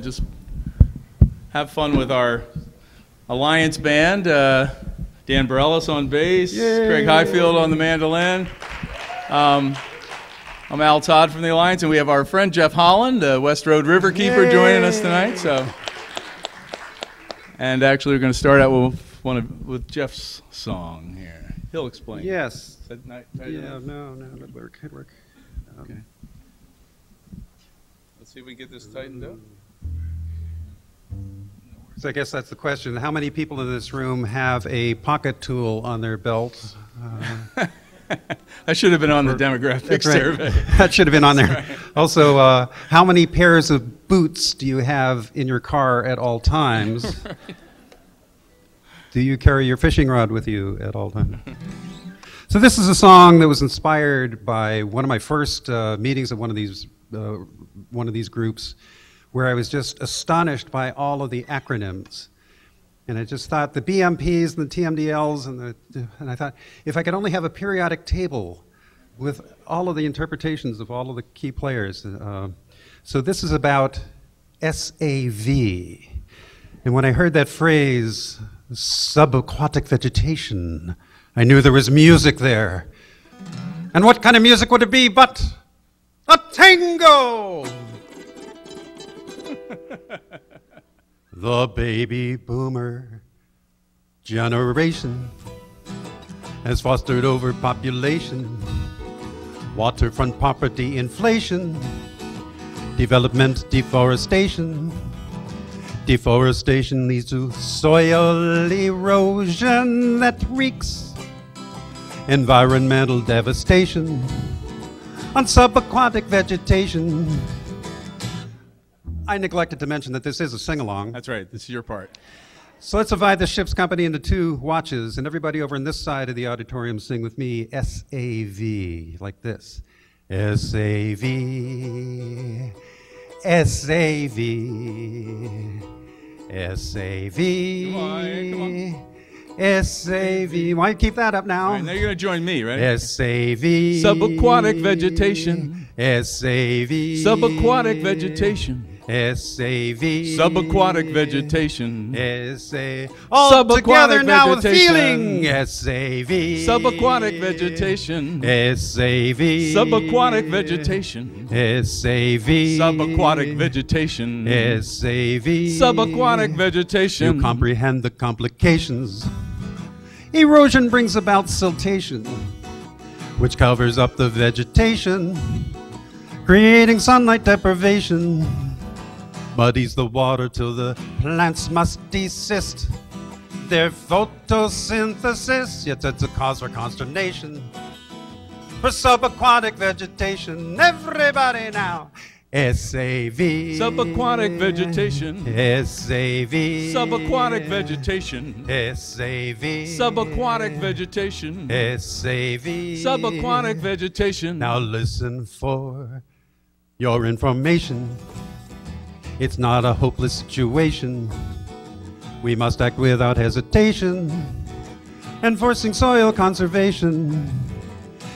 Just have fun with our Alliance band. Dan Bareilles on bass, yay. Craig Highfield on the mandolin. I'm Al Todd from the Alliance, and we have our friend Jeff Holland, the West Road Riverkeeper, yay. Joining us tonight. So, and actually, we're going to start out with with Jeff's song here. He'll explain. Yes. No, good work, good work. Okay. Let's see if we get this tightened up. So I guess that's the question. How many people in this room have a pocket tool on their belt? I should have been on the demographic survey. That should have been on there. Right. Also, how many pairs of boots do you have in your car at all times? Right. Do you carry your fishing rod with you at all times? So this is a song that was inspired by one of my first meetings at one of these groups, where I was just astonished by all of the acronyms. And I just thought the BMPs and the TMDLs and I thought, if I could only have a periodic table with all of the interpretations of all of the key players. So this is about SAV. And when I heard that phrase, subaquatic vegetation, I knew there was music there. And what kind of music would it be but a tango? The baby boomer generation has fostered overpopulation, waterfront property inflation, development deforestation. Deforestation leads to soil erosion that wreaks environmental devastation on subaquatic vegetation. I neglected to mention that this is a sing-along. That's right, this is your part. So let's divide the ship's company into two watches, and everybody over on this side of the auditorium sing with me S-A-V, like this. S-A-V, S-A-V, S-A-V, come on, come on. S-A-V. Why keep that up now? All right, now you're going to join me, right? S-A-V. Subaquatic vegetation. S-A-V. Subaquatic vegetation. S-A-V. Subaquatic vegetation. S-A. All together now with feeling. S-A-V. Subaquatic vegetation. S-A-V. Subaquatic vegetation. S-A-V. Subaquatic vegetation. S-A-V. Subaquatic vegetation. You comprehend the complications. Erosion brings about siltation, which covers up the vegetation, creating sunlight deprivation. Muddies the water till the plants must desist their photosynthesis. Yet that's a cause for consternation for subaquatic vegetation. Everybody now. S-A-V. Subaquatic vegetation. S-A-V. Subaquatic vegetation. S-A-V. Subaquatic vegetation. S-A-V. Subaquatic vegetation. Now listen for your information. It's not a hopeless situation. We must act without hesitation, enforcing soil conservation.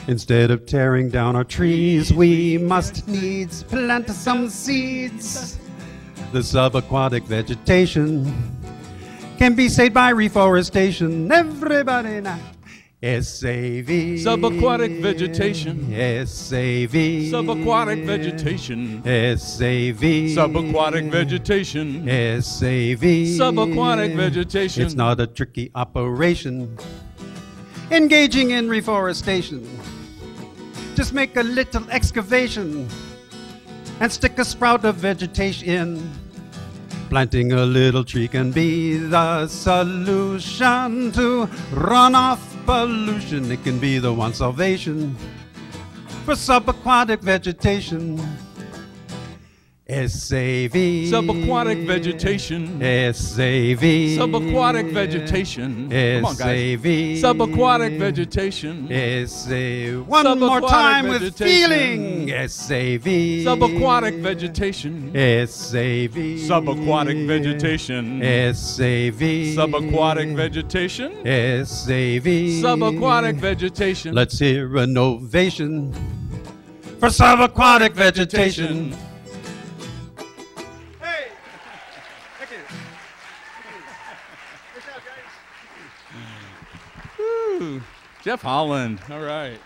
Instead of tearing down our trees, we must needs plant some seeds. The subaquatic vegetation can be saved by reforestation. Everybody now. S-A-V. Subaquatic vegetation. S-A-V. Subaquatic vegetation. S-A-V. Subaquatic vegetation. S-A-V. Subaquatic vegetation. It's not a tricky operation, engaging in reforestation. Just make a little excavation and stick a sprout of vegetation in. Planting a little tree can be the solution to runoff pollution. It can be the one salvation for subaquatic vegetation. S-A-V. Subaquatic vegetation. S-A-V. Subaquatic vegetation. S-A-V. Subaquatic vegetation. S-A-V. One more time with feeling. S-A-V. Subaquatic vegetation. S-A-V. Subaquatic vegetation. S-A-V. Subaquatic vegetation. S-A-V. Subaquatic vegetation. Let's hear an ovation for subaquatic vegetation. you. Good job, guys. Woo. Jeff Holland. All right.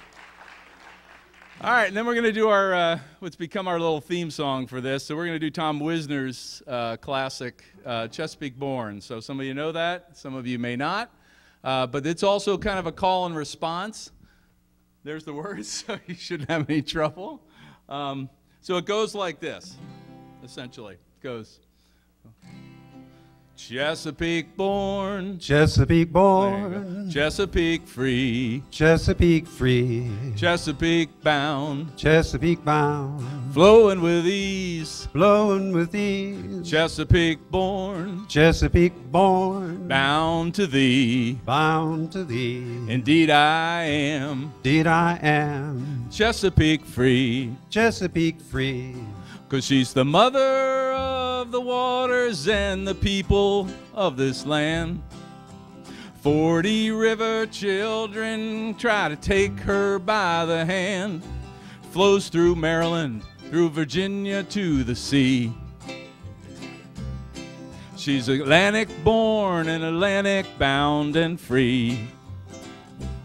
All right, and then we're going to do our, what's become our little theme song for this. So we're going to do Tom Wisner's classic, Chesapeake Born. So some of you know that, some of you may not. But it's also kind of a call and response. There's the words, so you shouldn't have any trouble. So it goes like this, essentially. It goes, Chesapeake born, Chesapeake born, Chesapeake free, Chesapeake free, Chesapeake bound, Chesapeake bound, flowing with ease, flowing with ease, Chesapeake born, Chesapeake born, bound to thee, indeed I am, Chesapeake free, 'cause she's the mother of the waters and the people of this land. 40 river children try to take her by the hand. Flows through Maryland, through Virginia to the sea. She's Atlantic born and Atlantic bound and free.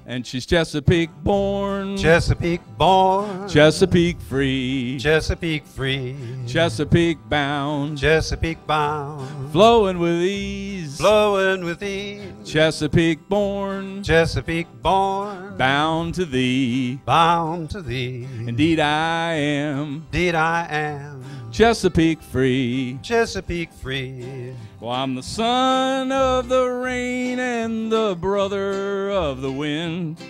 And she's Chesapeake born, Chesapeake born, Chesapeake free, Chesapeake free, Chesapeake bound, flowing with ease, Chesapeake born, bound to thee, indeed I am, Chesapeake free. Well, I'm the son of the rain and the brother of the wind.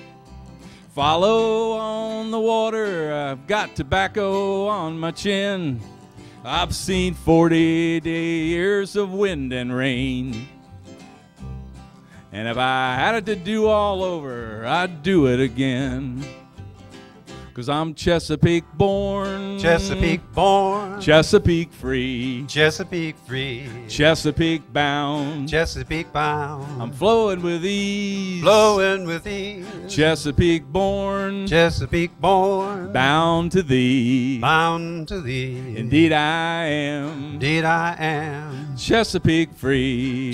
Follow on the water, I've got tobacco on my chin. I've seen 40 years of wind and rain. And if I had it to do all over, I'd do it again. 'Cause I'm Chesapeake born, Chesapeake born, Chesapeake free, Chesapeake free, Chesapeake bound, I'm flowing with ease, Chesapeake born, bound to thee, indeed I am, Chesapeake free,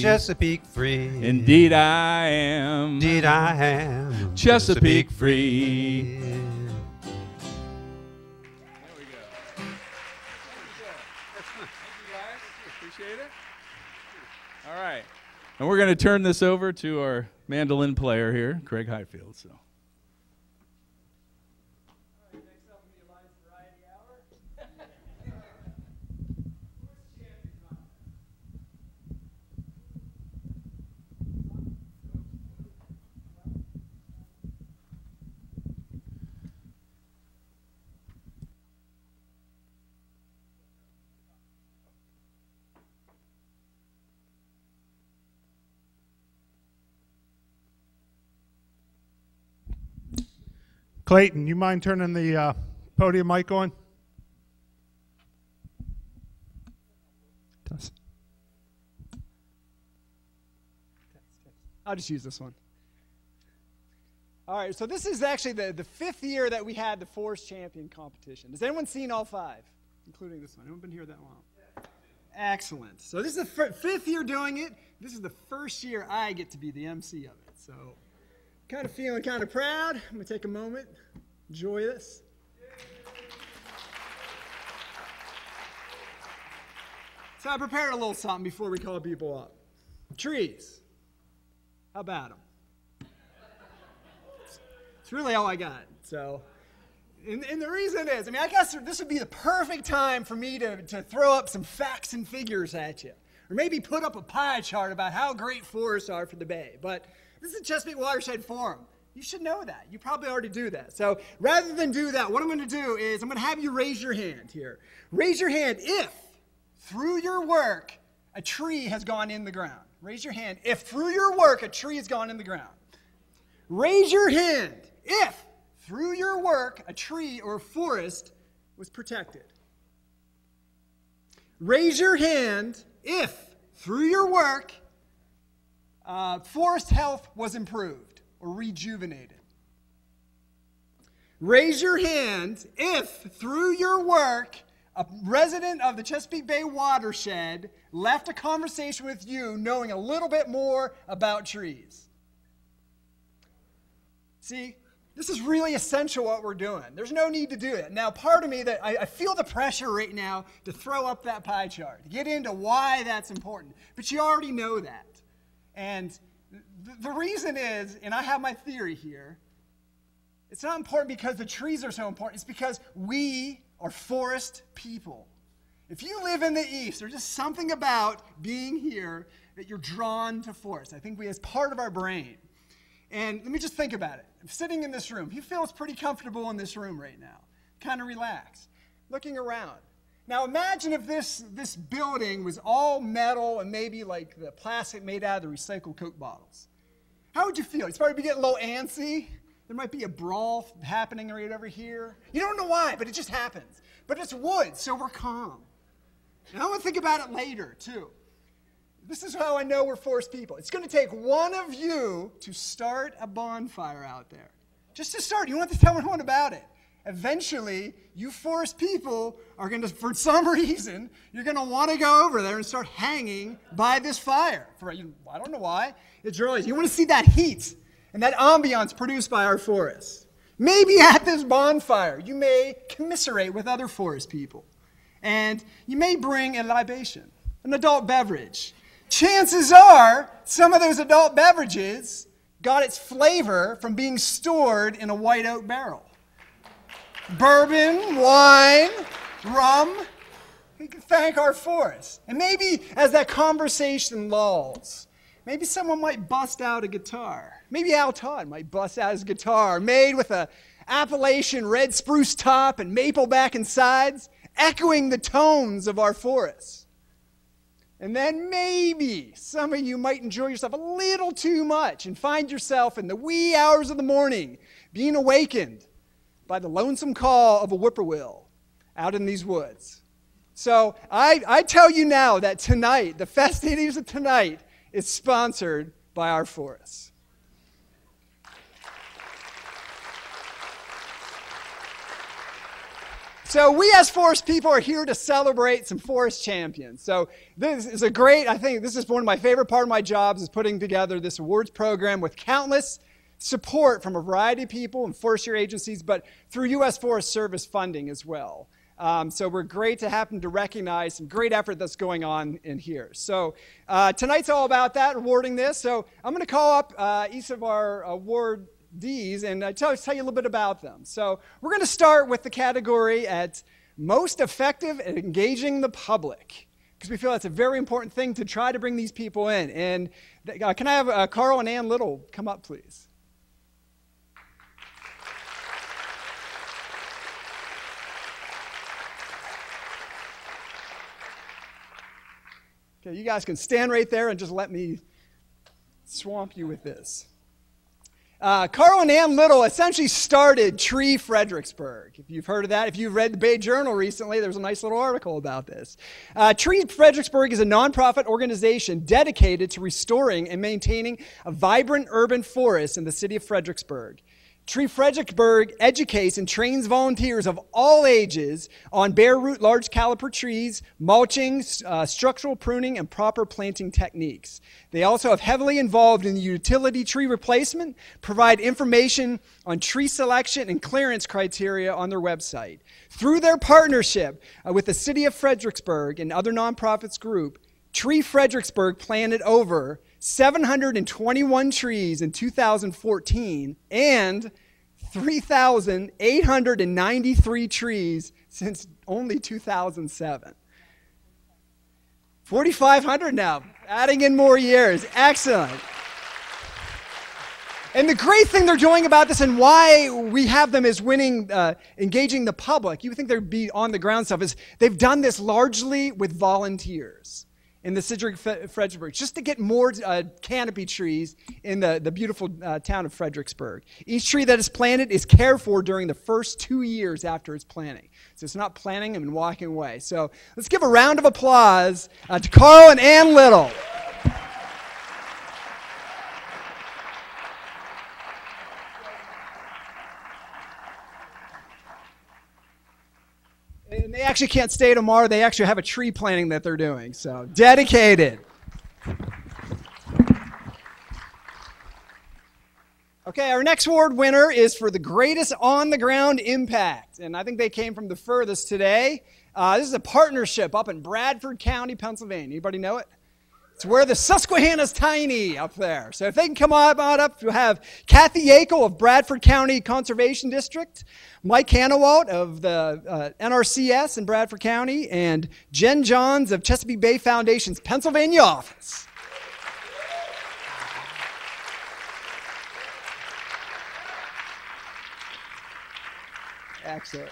indeed I am, Chesapeake free. All right, and we're going to turn this over to our mandolin player here, Craig Highfield. So. All right, next up will be Live Variety Hour. Clayton, you mind turning the podium mic on? I'll just use this one. All right, so this is actually the fifth year that we had the Forest Champion competition. Has anyone seen all five, including this one? Anyone been here that long? Excellent. So this is the fifth year doing it. This is the first year I get to be the MC of it, so. Kind of feeling kind of proud. I'm going to take a moment, enjoy this. So I prepared a little something before we call people up. Trees. How about them? It's really all I got. So, and the reason is, I mean, I guess this would be the perfect time for me to throw up some facts and figures at you. Or maybe put up a pie chart about how great forests are for the Bay. But this is the Chesapeake Watershed Forum. You should know that. You probably already do that. So rather than do that, what I'm going to do is I'm going to have you raise your hand here. Raise your hand if, through your work, a tree has gone in the ground. Raise your hand if, through your work, a tree has gone in the ground. Raise your hand if, through your work, a tree or forest was protected. Raise your hand if, through your work, forest health was improved or rejuvenated. Raise your hand if, through your work, a resident of the Chesapeake Bay watershed left a conversation with you knowing a little bit more about trees. See, this is really essential what we're doing. There's no need to do it. Now, part of me, that I feel the pressure right now to throw up that pie chart, to get into why that's important. But you already know that. And the reason is, and I have my theory here, it's not important because the trees are so important. It's because we are forest people. If you live in the East, there's just something about being here that you're drawn to forest. I think we, as part of our brain. And let me just think about it. I'm sitting in this room. He feels pretty comfortable in this room right now, kind of relaxed, looking around. Now imagine if this building was all metal and maybe like the plastic made out of the recycled Coke bottles. How would you feel? You'd probably be getting a little antsy. There might be a brawl happening right over here. You don't know why, but it just happens. But it's wood, so we're calm. And I want to think about it later, too. This is how I know we're forest people. It's going to take one of you to start a bonfire out there. Just to start. You don't have to tell anyone about it. Eventually, you forest people are going to, for some reason, you're going to want to go over there and start hanging by this fire. For, I don't know why. It's really, you want to see that heat and that ambiance produced by our forests. Maybe at this bonfire, you may commiserate with other forest people. And you may bring a libation, an adult beverage. Chances are, some of those adult beverages got its flavor from being stored in a white oak barrel. Bourbon, wine, rum, we can thank our forest. And maybe as that conversation lulls, maybe someone might bust out a guitar. Maybe Al Todd might bust out his guitar, made with an Appalachian red spruce top and maple back and sides, echoing the tones of our forest. And then maybe some of you might enjoy yourself a little too much and find yourself in the wee hours of the morning being awakened by the lonesome call of a whippoorwill out in these woods. So I tell you now that tonight, the festivities of tonight, is sponsored by our forests. So we as forest people are here to celebrate some forest champions. So this is a great, I think this is one of my favorite part of my jobs, is putting together this awards program with countless support from a variety of people and forestry agencies, but through U.S. Forest Service funding as well. So we're great to happen to recognize some great effort that's going on in here. So tonight's all about that, awarding this. So I'm going to call up each of our award D's and tell you a little bit about them. So we're going to start with the category at most effective at engaging the public, because we feel that's a very important thing to try to bring these people in. And can I have Carl and Ann Little come up, please? Okay, you guys can stand right there and just let me swamp you with this. Carl and Ann Little essentially started Tree Fredericksburg. If you've heard of that, if you've read the Bay Journal recently, there's a nice little article about this. Tree Fredericksburg is a nonprofit organization dedicated to restoring and maintaining a vibrant urban forest in the city of Fredericksburg. Tree Fredericksburg educates and trains volunteers of all ages on bare root large caliper trees, mulching, structural pruning, and proper planting techniques. They also have heavily involved in the utility tree replacement, provide information on tree selection and clearance criteria on their website. Through their partnership with the City of Fredericksburg and other nonprofits group, Tree Fredericksburg planted over 721 trees in 2014 and 3,893 trees since only 2007. 4,500 now, adding in more years. Excellent. And the great thing they're doing about this and why we have them is winning, engaging the public. You would think they'd be on the ground stuff, is they've done this largely with volunteers in the city of Fredericksburg, just to get more canopy trees in the beautiful town of Fredericksburg. Each tree that is planted is cared for during the first 2 years after its planting. So it's not planting and walking away. So let's give a round of applause to Carl and Ann Little. And they actually can't stay tomorrow. They actually have a tree planting that they're doing. So dedicated. Okay, our next award winner is for the greatest on-the-ground impact. And I think they came from the furthest today. This is a partnership up in Bradford County, Pennsylvania. Anybody know it? It's where the Susquehanna's tiny up there. So if they can come on up, we'll have Kathy Yakel of Bradford County Conservation District, Mike Hanawalt of the NRCS in Bradford County, and Jen Johns of Chesapeake Bay Foundation's Pennsylvania office. Excellent.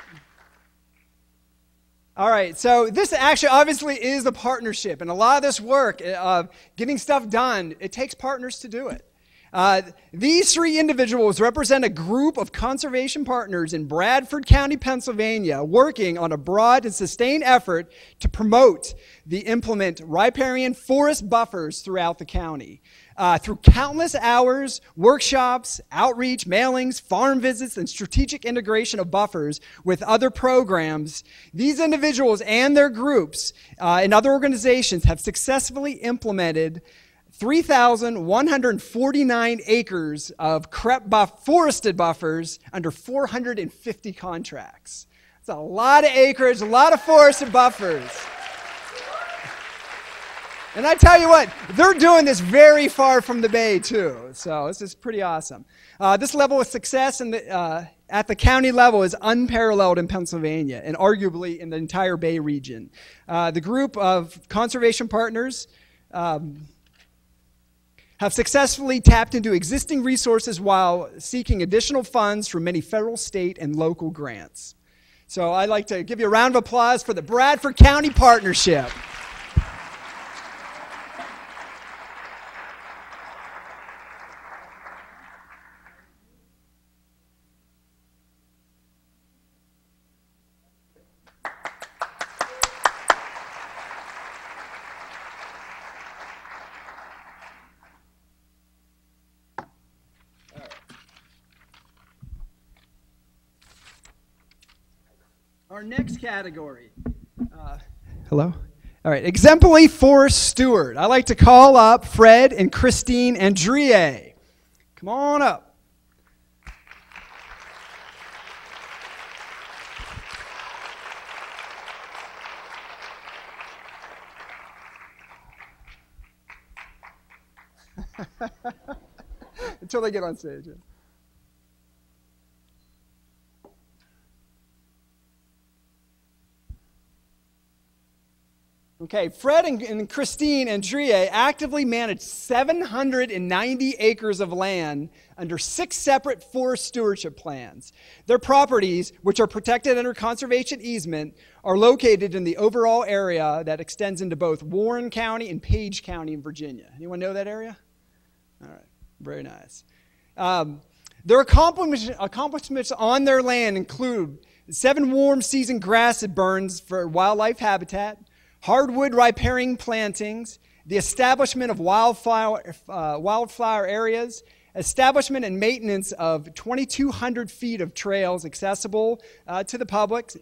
All right, so this actually obviously is a partnership, and a lot of this work of getting stuff done, it takes partners to do it. These three individuals represent a group of conservation partners in Bradford County, Pennsylvania, working on a broad and sustained effort to promote the implement riparian forest buffers throughout the county. Through countless hours, workshops, outreach, mailings, farm visits, and strategic integration of buffers with other programs, these individuals and their groups and other organizations have successfully implemented 3,149 acres of CREP forested buffers under 450 contracts. That's a lot of acreage, a lot of forested buffers. And I tell you what, they're doing this very far from the bay too, so this is pretty awesome. This level of success in the, at the county level is unparalleled in Pennsylvania and arguably in the entire Bay region. The group of conservation partners have successfully tapped into existing resources while seeking additional funds from many federal, state, and local grants. So I'd like to give you a round of applause for the Bradford County Partnership. Our next category, hello? All right, exemplary forest steward. I like to call up Fred and Christine Andrea. Come on up. Until they get on stage. Yeah. Okay, Fred and Christine Andrea actively managed 790 acres of land under 6 separate forest stewardship plans. Their properties, which are protected under conservation easement, are located in the overall area that extends into both Warren County and Page County in Virginia. Anyone know that area? All right, very nice. Their accomplishments on their land include 7 warm season grass burns for wildlife habitat, hardwood riparian plantings, the establishment of wildflower areas, establishment and maintenance of 2,200 feet of trails accessible to the public,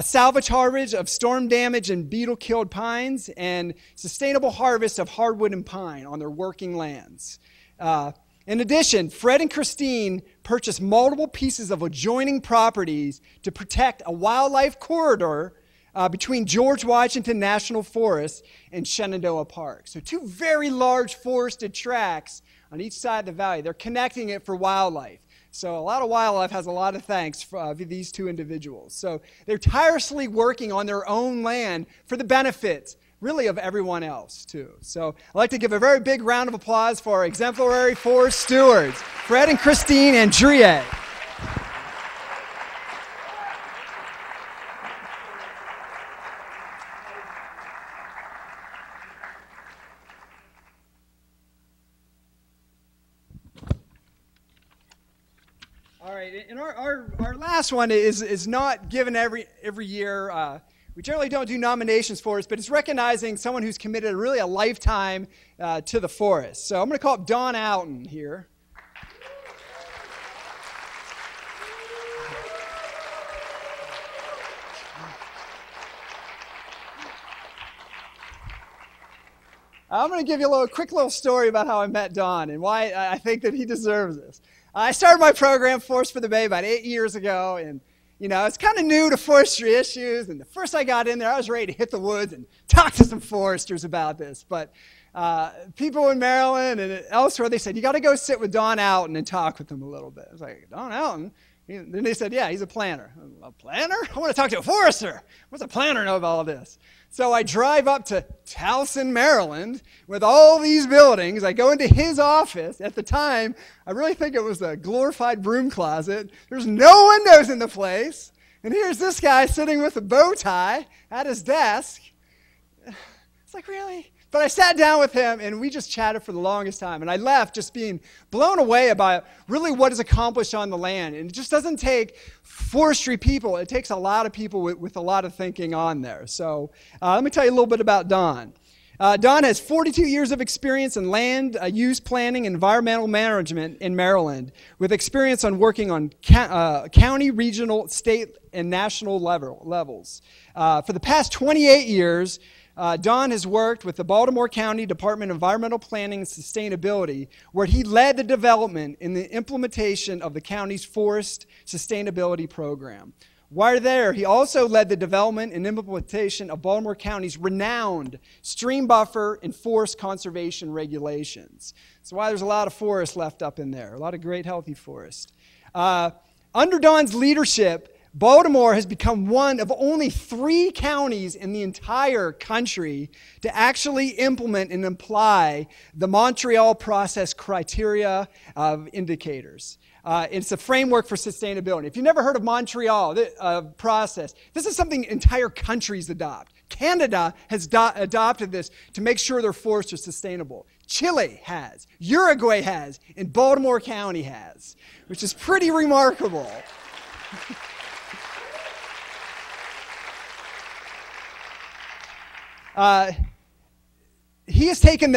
salvage harvest of storm damage and beetle-killed pines, and sustainable harvest of hardwood and pine on their working lands. In addition, Fred and Christine purchased multiple pieces of adjoining properties to protect a wildlife corridor between George Washington National Forest and Shenandoah Park. So 2 very large forested tracts on each side of the valley. They're connecting it for wildlife. So a lot of wildlife has a lot of thanks for these 2 individuals. So they're tirelessly working on their own land for the benefit, really, of everyone else, too. So I'd like to give a very big round of applause for our exemplary forest stewards, Fred and Christine Andrea. And our last one is not given every year. We generally don't do nominations for us, but it's recognizing someone who's committed really a lifetime to the forest. So I'm going to call up Don Outen here. I'm going to give you a quick little story about how I met Don and why I think that he deserves this. I started my program, Forest for the Bay, about 8 years ago, and you know, it's kind of new to forestry issues, and the first I got in there, I was ready to hit the woods and talk to some foresters about this, but people in Maryland and elsewhere, they said, you got to go sit with Don Outen and talk with him a little bit. I was like, Don Outen? Then they said, yeah, he's a planner. A planner? I want to talk to a forester. What's a planner know about all this? So I drive up to Towson, Maryland, with all these buildings. I go into his office. At the time, I really think it was a glorified broom closet. There's no windows in the place. And here's this guy sitting with a bow tie at his desk. It's like, really? But I sat down with him, and we just chatted for the longest time. And I left just being blown away about really what is accomplished on the land. And it just doesn't take forestry people. It takes a lot of people with a lot of thinking on there. So let me tell you a little bit about Don. Don has 42 years of experience in land use planning and environmental management in Maryland, with experience on working on county, regional, state, and national levels. For the past 28 years, Don has worked with the Baltimore County Department of Environmental Planning and Sustainability, where he led the development and the implementation of the county's forest sustainability program. While there, he also led the development and implementation of Baltimore County's renowned stream buffer and forest conservation regulations. That's why there's a lot of forest left up in there, a lot of great healthy forest. Under Don's leadership, Baltimore has become one of only 3 counties in the entire country to actually implement and apply the Montreal Process criteria of indicators. It's a framework for sustainability. If you've never heard of Montreal Process, this is something entire countries adopt. Canada has adopted this to make sure their forests are sustainable. Chile has, Uruguay has, and Baltimore County has, which is pretty remarkable. He has taken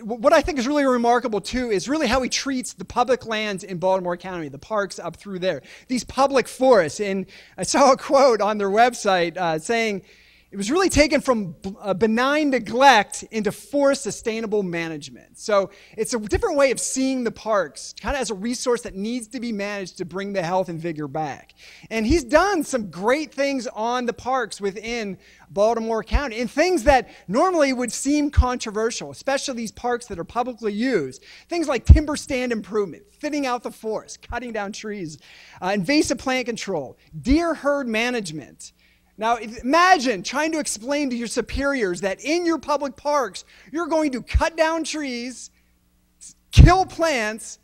what I think is really remarkable too is really how he treats the public lands in Baltimore County, the parks up through there, these public forests. And I saw a quote on their website saying, it was really taken from benign neglect into forest sustainable management. So it's a different way of seeing the parks, kind of as a resource that needs to be managed to bring the health and vigor back. And he's done some great things on the parks within Baltimore County, and things that normally would seem controversial, especially these parks that are publicly used. Things like timber stand improvement, thinning out the forest, cutting down trees, invasive plant control, deer herd management. Now, imagine trying to explain to your superiors that in your public parks, you're going to cut down trees, kill plants,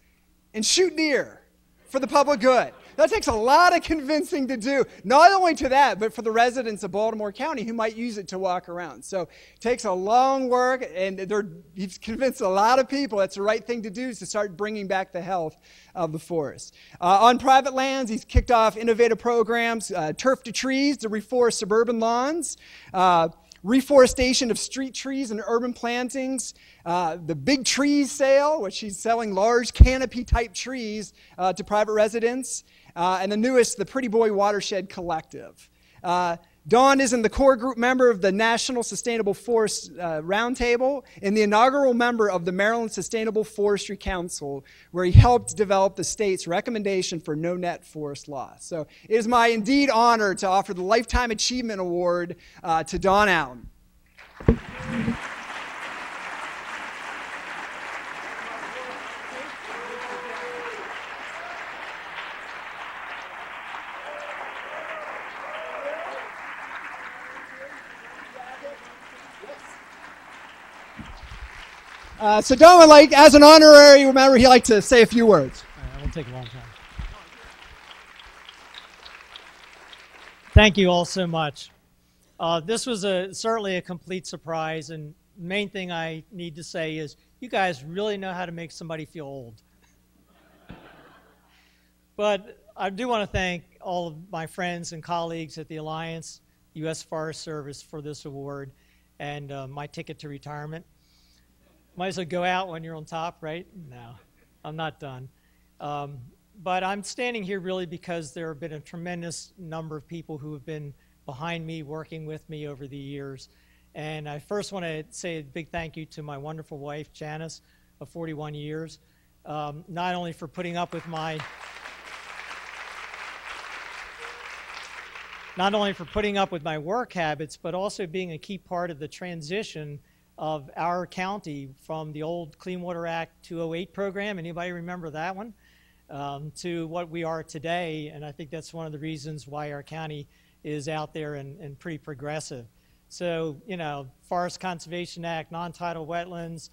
and shoot deer for the public good. That takes a lot of convincing to do, not only to that, but for the residents of Baltimore County who might use it to walk around. So it takes a long work, and he's convinced a lot of people that's the right thing to do is to start bringing back the health of the forest. On private lands, he's kicked off innovative programs, Turf to Trees to reforest suburban lawns, reforestation of street trees and urban plantings, the Big Trees Sale, which he's selling large canopy-type trees to private residents, and the newest, the Pretty Boy Watershed Collective. Don is in the core group member of the National Sustainable Forest Roundtable and the inaugural member of the Maryland Sustainable Forestry Council, where he helped develop the state's recommendation for no net forest loss. So it is my indeed honor to offer the Lifetime Achievement Award to Don Outen. So Don would like, as an honorary member, he likes to say a few words. All right, I won't take a long time. Thank you all so much. This was certainly a complete surprise, and the main thing I need to say is you guys really know how to make somebody feel old. But I do want to thank all of my friends and colleagues at the Alliance, U.S. Forest Service, for this award and my ticket to retirement. Might as well go out when you're on top, right? No, I'm not done. But I'm standing here really because there have been a tremendous number of people who have been behind me, working with me over the years. And I first want to say a big thank you to my wonderful wife, Janice, of 41 years, not only for putting up with my work habits, but also being a key part of the transition of our county from the old Clean Water Act 208 program, anybody remember that one, to what we are today. And I think that's one of the reasons why our county is out there and pretty progressive. So, you know, Forest Conservation Act, non-tidal wetlands,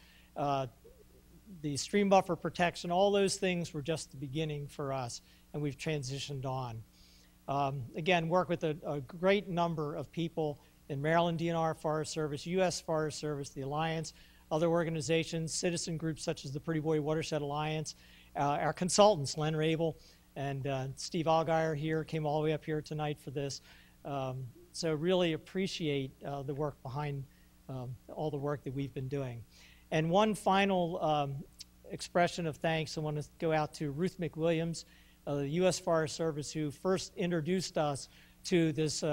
the stream buffer protection, all those things were just the beginning for us, and we've transitioned on. Again, work with a great number of people in Maryland DNR Forest Service, U.S. Forest Service, the Alliance, other organizations, citizen groups such as the Pretty Boy Watershed Alliance, our consultants, Len Rabel and Steve Algeier here, came all the way up here tonight for this. So really appreciate the work behind all the work that we've been doing. And one final expression of thanks I want to go out to Ruth McWilliams, the U.S. Forest Service, who first introduced us to this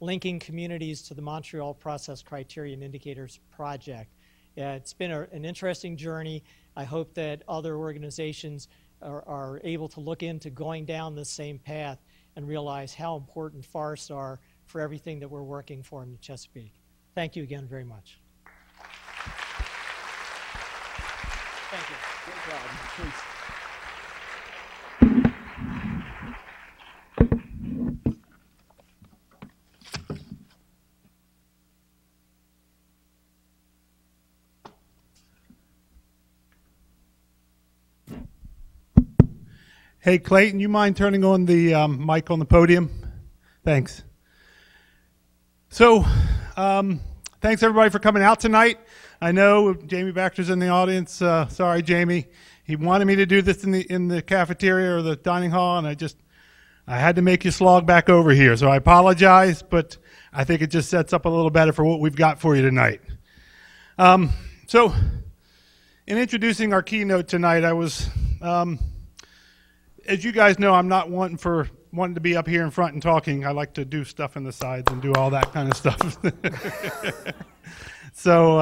linking communities to the Montreal Process Criteria and Indicators project. Yeah, it's been an interesting journey. I hope that other organizations are able to look into going down the same path and realize how important forests are for everything that we're working for in Chesapeake. Thank you again very much. Thank you. Good job. Please. Hey, Clayton, you mind turning on the mic on the podium? Thanks. So, thanks everybody for coming out tonight. I know Jamie Baxter's in the audience. Sorry, Jamie. He wanted me to do this in the cafeteria or the dining hall, and I had to make you slog back over here. So I apologize, but I think it just sets up a little better for what we've got for you tonight. So, in introducing our keynote tonight, I was as you guys know, I'm not wanting to be up here in front and talking. I like to do stuff in the sides and do all that kind of stuff. So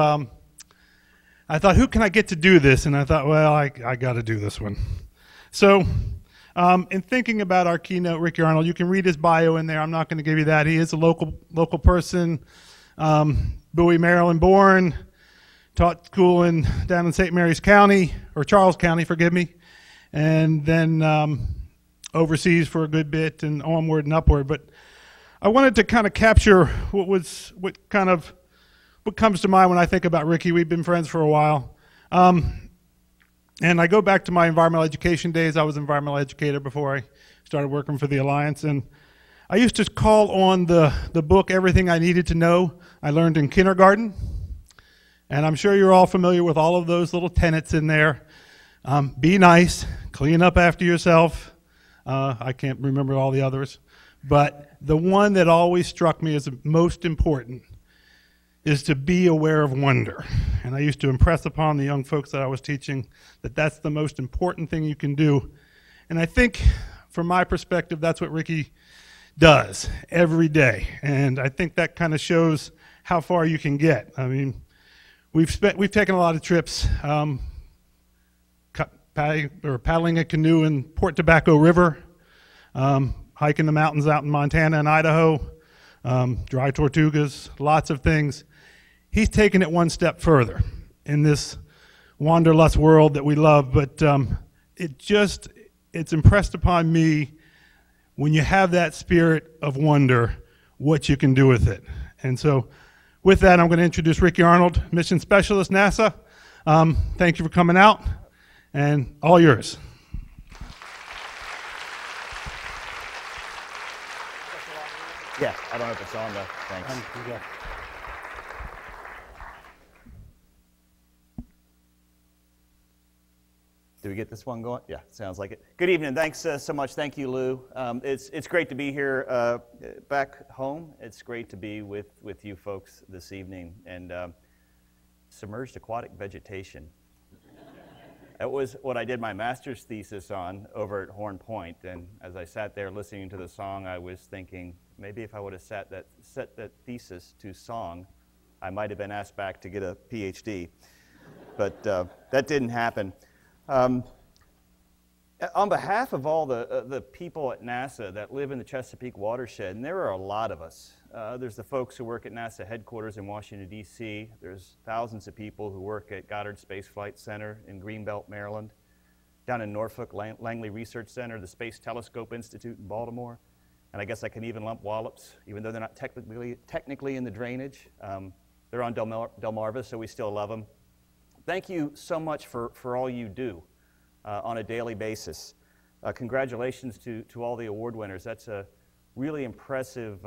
I thought, who can I get to do this? And I thought, well, I got to do this one. So in thinking about our keynote, Ricky Arnold, you can read his bio in there. I'm not going to give you that. He is a local person, Bowie, Maryland born, taught school down in St. Mary's County, or Charles County, forgive me. And then overseas for a good bit and onward and upward. But I wanted to kind of capture what comes to mind when I think about Ricky. We've been friends for a while. And I go back to my environmental education days. I was an environmental educator before I started working for the Alliance. And I used to call on the book, Everything I Needed to Know, I learned in kindergarten. And I'm sure you're all familiar with all of those little tenets in there. Be nice, clean up after yourself. I can't remember all the others, but the one that always struck me as the most important is to be aware of wonder. And I used to impress upon the young folks that I was teaching that that's the most important thing you can do. And I think, from my perspective, that's what Ricky does every day. And I think that kind of shows how far you can get. I mean, we've taken a lot of trips. Paddling a canoe in Port Tobacco River, hiking the mountains out in Montana and Idaho, dry tortugas, lots of things. He's taken it one step further in this wanderlust world that we love, but it's impressed upon me when you have that spirit of wonder, what you can do with it. And so with that, I'm going to introduce Ricky Arnold, Mission Specialist, NASA. Thank you for coming out. And all yours. Yeah, I don't know if it's on though. Thanks. Yeah. Do we get this one going? Yeah, sounds like it. Good evening. Thanks so much. Thank you, Lou. It's great to be here back home. It's great to be with you folks this evening. And submerged aquatic vegetation. That was what I did my master's thesis on over at Horn Point, and as I sat there listening to the song, I was thinking, maybe if I would have set that thesis to song, I might have been asked back to get a PhD, but that didn't happen. On behalf of all the people at NASA that live in the Chesapeake watershed, and there are a lot of us, there's the folks who work at NASA headquarters in Washington, D.C. There's thousands of people who work at Goddard Space Flight Center in Greenbelt, Maryland, down in Norfolk, Langley Research Center, the Space Telescope Institute in Baltimore, and I guess I can even lump Wallops, even though they're not technically in the drainage. They're on Delmarva, so we still love them. Thank you so much for all you do on a daily basis. Congratulations to all the award winners. That's a really impressive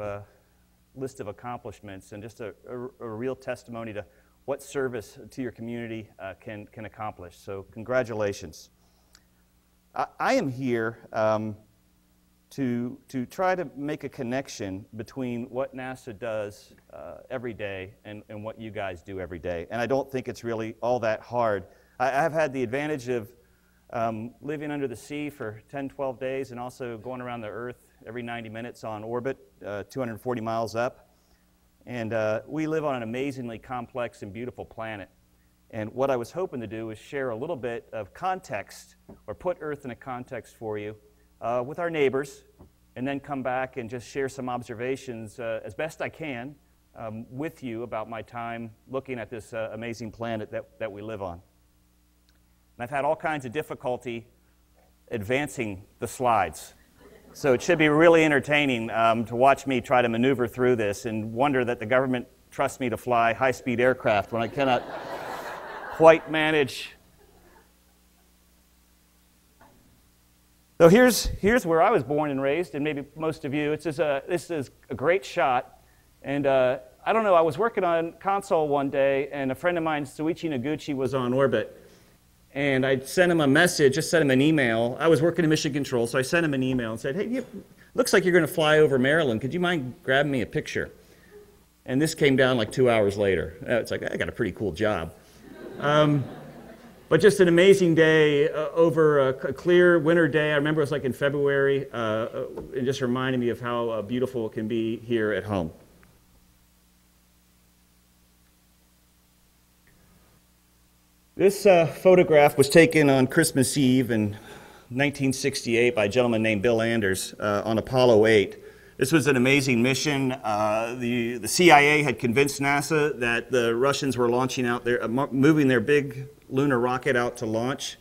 list of accomplishments and just a real testimony to what service to your community can accomplish. So congratulations. I am here to try to make a connection between what NASA does every day and what you guys do every day. And I don't think it's really all that hard. I've had the advantage of living under the sea for 10, 12 days and also going around the Earth every 90 minutes on orbit, 240 miles up. And we live on an amazingly complex and beautiful planet. And what I was hoping to do is share a little bit of context or put Earth in a context for you with our neighbors, and then come back and just share some observations as best I can with you about my time looking at this amazing planet that we live on. And I've had all kinds of difficulty advancing the slides. So it should be really entertaining to watch me try to maneuver through this and wonder that the government trusts me to fly high-speed aircraft when I cannot quite manage. So here's where I was born and raised, and maybe most of you. This is a great shot, and I don't know, I was working on console one day, and a friend of mine, Soichi Noguchi, was on orbit, and I sent him a message, just sent him an email. I was working in Mission Control, so I sent him an email and said, hey, looks like you're gonna fly over Maryland. Could you mind grabbing me a picture? And this came down like 2 hours later. It's like, I got a pretty cool job. But just an amazing day over a clear winter day. I remember it was like in February. It just reminded me of how beautiful it can be here at home. This photograph was taken on Christmas Eve in 1968 by a gentleman named Bill Anders on Apollo 8. This was an amazing mission. The CIA had convinced NASA that the Russians were launching out there, moving their big lunar rocket out to launch,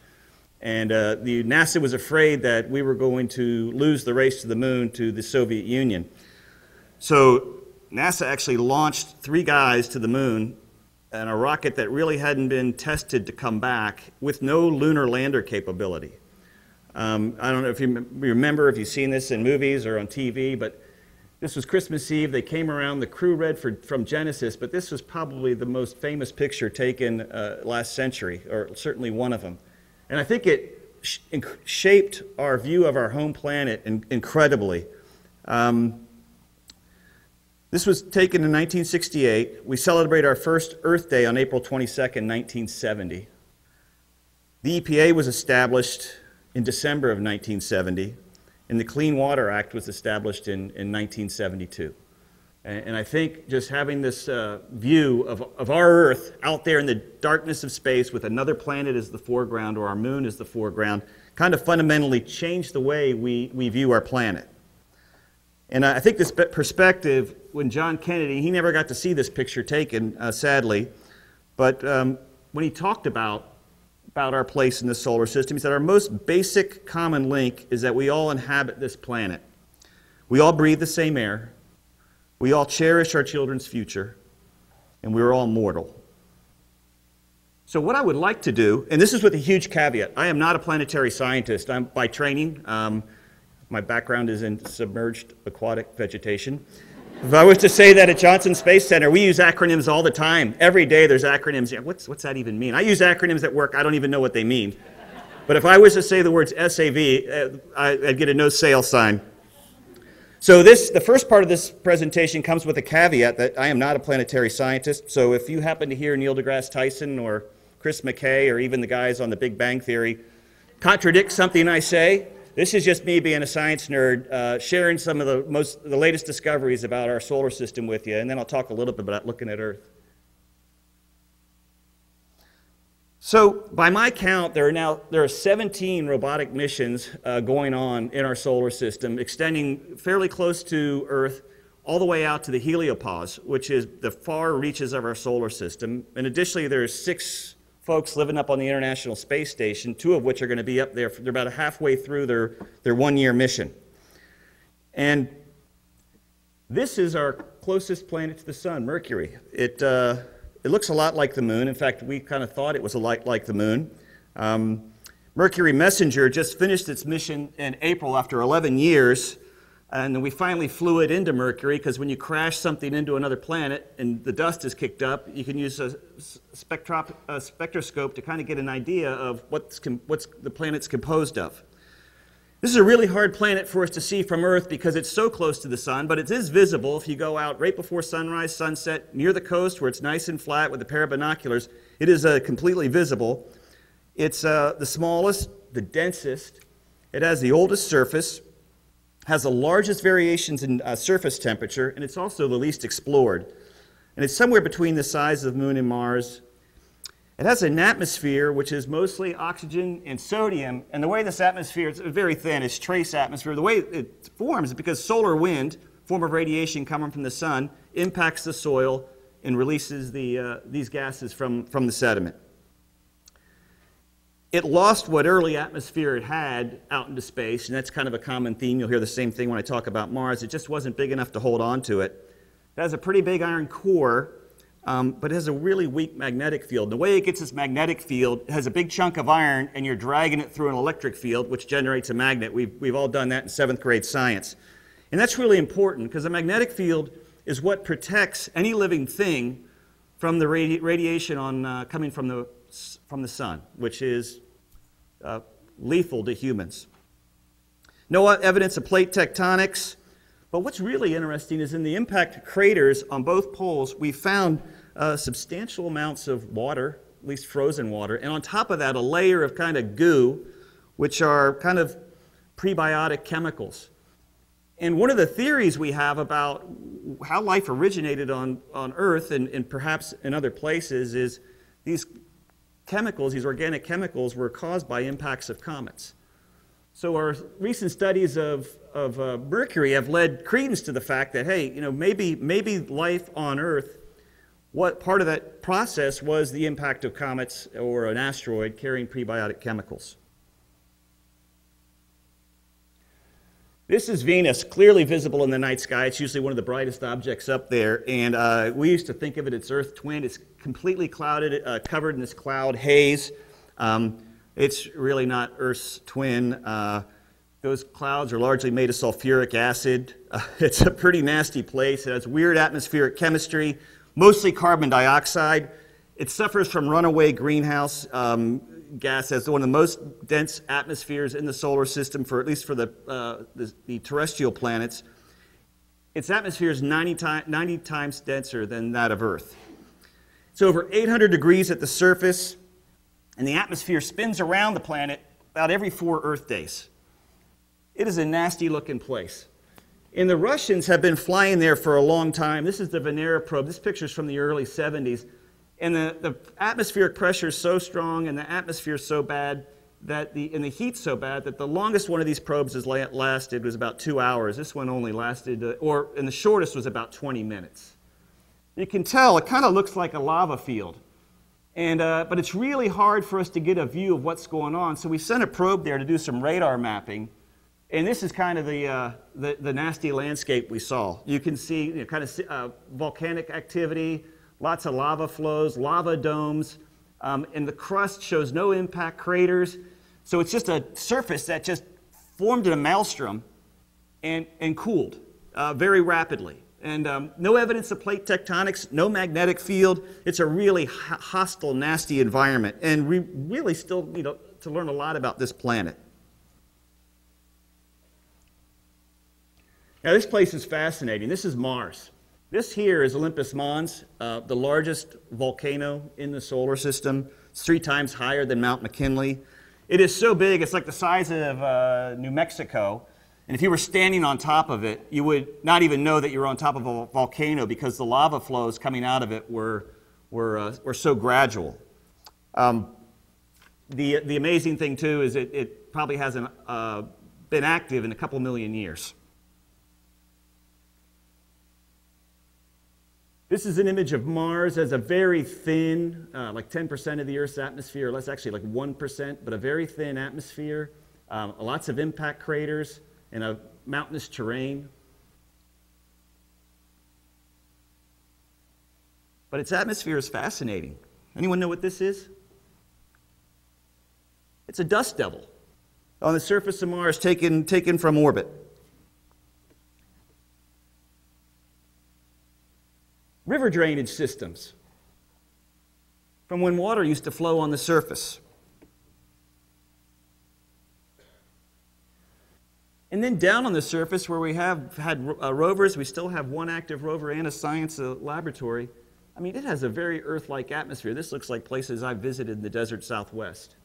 and the NASA was afraid that we were going to lose the race to the moon to the Soviet Union. So NASA actually launched three guys to the moon and a rocket that really hadn't been tested to come back with no lunar lander capability. I don't know if you remember, if you've seen this in movies or on TV, but this was Christmas Eve. They came around, the crew read from Genesis, but this was probably the most famous picture taken last century, or certainly one of them. And I think it shaped our view of our home planet incredibly. This was taken in 1968. We celebrate our first Earth Day on April 22nd, 1970. The EPA was established in December of 1970. And the Clean Water Act was established in 1972. And I think just having this view of our Earth out there in the darkness of space with another planet as the foreground or our moon as the foreground kind of fundamentally changed the way we view our planet. And I think this perspective, when John Kennedy, he never got to see this picture taken, sadly, but when he talked about our place in the solar system, is that our most basic common link is that we all inhabit this planet. We all breathe the same air. We all cherish our children's future. And we're all mortal. So what I would like to do, and this is with a huge caveat, I am not a planetary scientist. I'm by training. My background is in submerged aquatic vegetation. If I was to say that at Johnson Space Center, we use acronyms all the time. Every day there's acronyms. What's that even mean? I use acronyms at work. I don't even know what they mean. But if I was to say the words SAV, I'd get a no sale sign. So the first part of this presentation comes with a caveat that I am not a planetary scientist. So if you happen to hear Neil deGrasse Tyson or Chris McKay or even the guys on The Big Bang Theory contradict something I say, this is just me being a science nerd, sharing some of the latest discoveries about our solar system with you, and then I'll talk a little bit about looking at Earth So by my count, there are 17 robotic missions going on in our solar system, extending fairly close to Earth all the way out to the heliopause, which is the far reaches of our solar system. And additionally, there are 6 folks living up on the International Space Station, 2 of which are going to be up there. They're about halfway through their 1-year mission. And this is our closest planet to the sun, Mercury. It looks a lot like the moon. In fact, we kind of thought it was a lot like the moon. Mercury Messenger just finished its mission in April after 11 years. And then we finally flew it into Mercury, because when you crash something into another planet and the dust is kicked up, you can use a spectroscope to kind of get an idea of what's the planet's composed of. This is a really hard planet for us to see from Earth because it's so close to the sun, but it is visible if you go out right before sunrise, sunset, near the coast where it's nice and flat with a pair of binoculars. It is completely visible. It's the smallest, the densest. It has the oldest surface, has the largest variations in surface temperature, and it's also the least explored. And it's somewhere between the size of the Moon and Mars. It has an atmosphere which is mostly oxygen and sodium, and the way this atmosphere is very thin, it's trace atmosphere. The way it forms is because solar wind, form of radiation coming from the sun, impacts the soil and releases these gases from the sediment. It lost what early atmosphere it had out into space, and that's kind of a common theme. You'll hear the same thing when I talk about Mars. It just wasn't big enough to hold on to it. It has a pretty big iron core, but it has a really weak magnetic field. The way it gets its magnetic field, it has a big chunk of iron, and you're dragging it through an electric field, which generates a magnet. We've all done that in 7th grade science. And that's really important, because the magnetic field is what protects any living thing from the radiation coming from the sun, which is lethal to humans. No evidence of plate tectonics, but what's really interesting is in the impact craters on both poles, we found substantial amounts of water, at least frozen water, and on top of that, a layer of kind of goo, which are kind of prebiotic chemicals. And one of the theories we have about how life originated on Earth and perhaps in other places is these chemicals, these organic chemicals, were caused by impacts of comets. So our recent studies of Mercury have led credence to the fact that, hey, you know, maybe life on Earth, what part of that process was the impact of comets or an asteroid carrying prebiotic chemicals. This is Venus, clearly visible in the night sky. It's usually one of the brightest objects up there, and we used to think of it as Earth's twin. It's completely clouded, covered in this cloud haze. It's really not Earth's twin. Those clouds are largely made of sulfuric acid. It's a pretty nasty place. It has weird atmospheric chemistry, mostly carbon dioxide. It suffers from runaway greenhouse gas, has one of the most dense atmospheres in the solar system, for at least for the terrestrial planets. Its atmosphere is 90 times denser than that of Earth. It's over 800 degrees at the surface, and the atmosphere spins around the planet about every 4 Earth days. It is a nasty-looking place. And the Russians have been flying there for a long time. This is the Venera probe. This picture is from the early 70s. And the atmospheric pressure is so strong and the atmosphere is so bad that and the heat so bad that the longest one of these probes has lasted was about 2 hours. This one only lasted, and the shortest was about 20 minutes. You can tell it kind of looks like a lava field. But it's really hard for us to get a view of what's going on. So we sent a probe there to do some radar mapping. And this is kind of the nasty landscape we saw. You can see, you know, kind of volcanic activity, lots of lava flows, lava domes, and the crust shows no impact craters. So it's just a surface that just formed in a maelstrom and cooled very rapidly. And no evidence of plate tectonics, no magnetic field. It's a really hostile, nasty environment. And we really still need to learn a lot about this planet. Now, this place is fascinating. This is Mars. This here is Olympus Mons, the largest volcano in the solar system. It's 3 times higher than Mount McKinley. It is so big, it's like the size of New Mexico. And if you were standing on top of it, you would not even know that you were on top of a volcano because the lava flows coming out of it were so gradual. The amazing thing too is it probably hasn't been active in a couple million years. This is an image of Mars as a very thin, like 10% of the Earth's atmosphere, or less, actually like 1%, but a very thin atmosphere, lots of impact craters, and a mountainous terrain. But its atmosphere is fascinating. Anyone know what this is? It's a dust devil on the surface of Mars, taken from orbit. River drainage systems from when water used to flow on the surface. And then down on the surface where we have had rovers, we still have one active rover and a science laboratory. I mean, it has a very Earth-like atmosphere. This looks like places I've visited in the desert Southwest.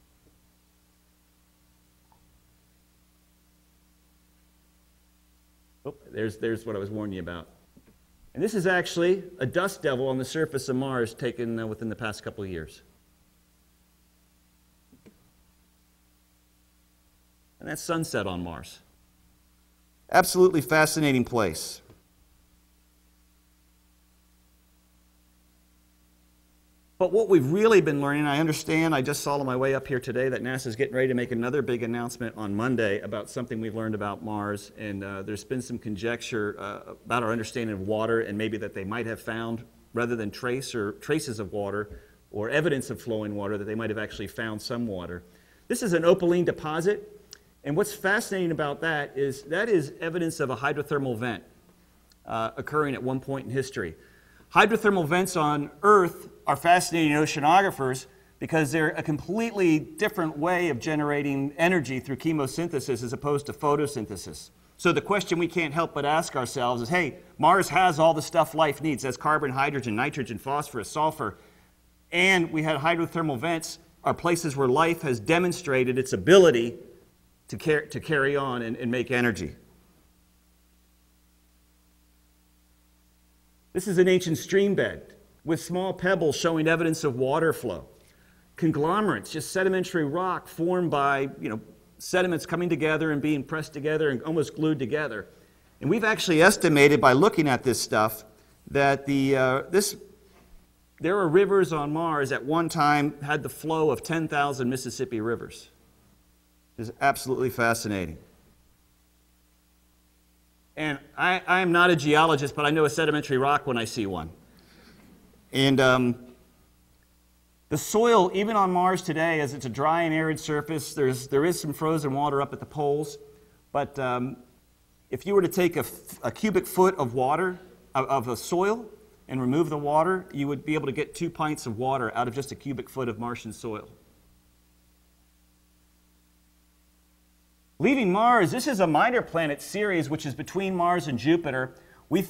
Oh, there's what I was warning you about. And this is actually a dust devil on the surface of Mars taken within the past couple of years. And that's sunset on Mars. Absolutely fascinating place. But what we've really been learning, I understand, I just saw on my way up here today that NASA's getting ready to make another big announcement on Monday about something we've learned about Mars, and there's been some conjecture about our understanding of water, and maybe that they might have found, rather than traces of water or evidence of flowing water, that they might have actually found some water. This is an opaline deposit. And what's fascinating about that is evidence of a hydrothermal vent occurring at one point in history. Hydrothermal vents on Earth are fascinating oceanographers because they're a completely different way of generating energy through chemosynthesis as opposed to photosynthesis. So the question we can't help but ask ourselves is, hey, Mars has all the stuff life needs. That's carbon, hydrogen, nitrogen, phosphorus, sulfur. And we had hydrothermal vents are places where life has demonstrated its ability to carry on and make energy. This is an ancient stream bed with small pebbles showing evidence of water flow. Conglomerates, just sedimentary rock formed by, you know, sediments coming together and being pressed together and almost glued together. And we've actually estimated by looking at this stuff that there are rivers on Mars at one time had the flow of 10,000 Mississippi rivers. Is absolutely fascinating. And I am not a geologist, but I know a sedimentary rock when I see one. And the soil, even on Mars today, as it's a dry and arid surface, there is some frozen water up at the poles. But if you were to take a cubic foot of water, of a soil, and remove the water, you would be able to get 2 pints of water out of just a cubic foot of Martian soil. Leaving Mars, this is a minor planet series, which is between Mars and Jupiter. We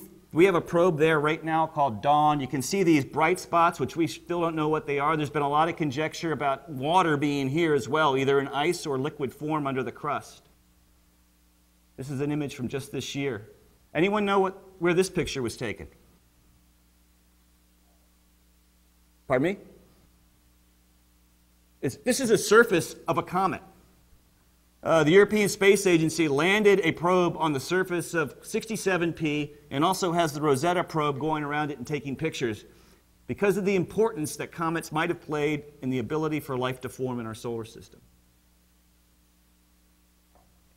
have a probe there right now called Dawn. You can see these bright spots, which we still don't know what they are. There's been a lot of conjecture about water being here as well, either in ice or liquid form under the crust. This is an image from just this year. Anyone know where this picture was taken? Pardon me? This is a surface of a comet. The European Space Agency landed a probe on the surface of 67P and also has the Rosetta probe going around it and taking pictures because of the importance that comets might have played in the ability for life to form in our solar system.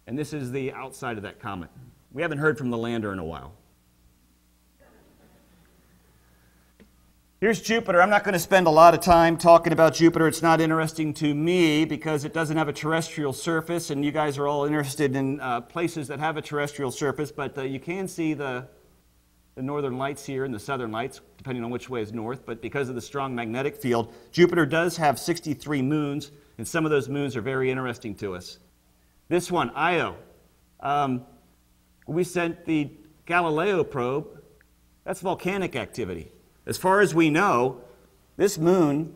And this is the outside of that comet. We haven't heard from the lander in a while. Here's Jupiter. I'm not going to spend a lot of time talking about Jupiter. It's not interesting to me because it doesn't have a terrestrial surface, and you guys are all interested in places that have a terrestrial surface, but you can see the northern lights here and the southern lights, depending on which way is north, but because of the strong magnetic field, Jupiter does have 63 moons, and some of those moons are very interesting to us. This one, Io. We sent the Galileo probe. That's volcanic activity. As far as we know, this moon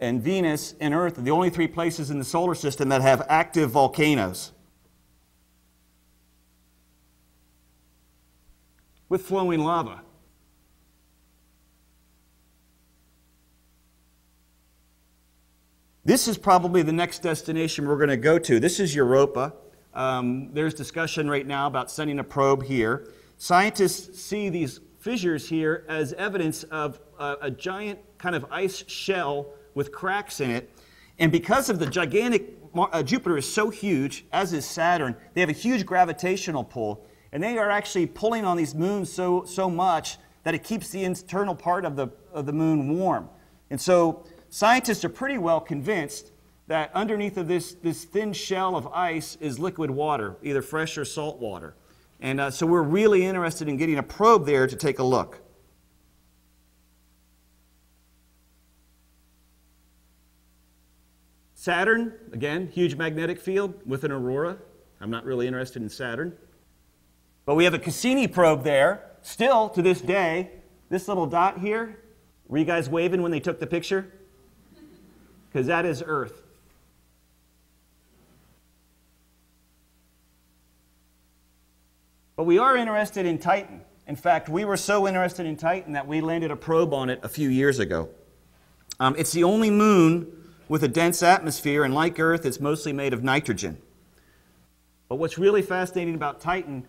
and Venus and Earth are the only 3 places in the solar system that have active volcanoes with flowing lava. This is probably the next destination we're going to go to. This is Europa. There's discussion right now about sending a probe here. Scientists see these fissures here as evidence of a giant kind of ice shell with cracks in it. And because of the gigantic, Jupiter is so huge, as is Saturn, they have a huge gravitational pull. And they are actually pulling on these moons so much that it keeps the internal part of the moon warm. And so scientists are pretty well convinced that underneath of this thin shell of ice is liquid water, either fresh or salt water. And so we're really interested in getting a probe there to take a look. Saturn, again, huge magnetic field with an aurora. I'm not really interested in Saturn. But we have a Cassini probe there, still to this day. This little dot here, were you guys waving when they took the picture? Because that is Earth. But we are interested in Titan. In fact, we were so interested in Titan that we landed a probe on it a few years ago. It's the only moon with a dense atmosphere, and like Earth, it's mostly made of nitrogen. But what's really fascinating about Titan,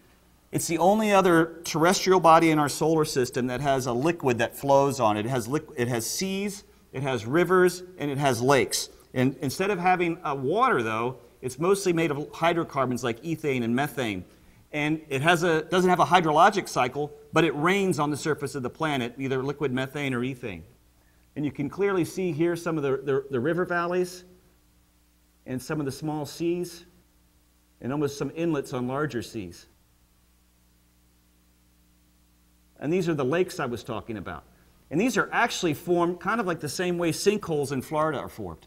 it's the only other terrestrial body in our solar system that has a liquid that flows on it. It has seas, it has rivers, and it has lakes. And instead of having water, though, it's mostly made of hydrocarbons like ethane and methane. And it doesn't have a hydrologic cycle, but it rains on the surface of the planet, either liquid methane or ethane. And you can clearly see here some of the river valleys and some of the small seas and almost some inlets on larger seas. And these are the lakes I was talking about. And these are actually formed kind of like the same way sinkholes in Florida are formed.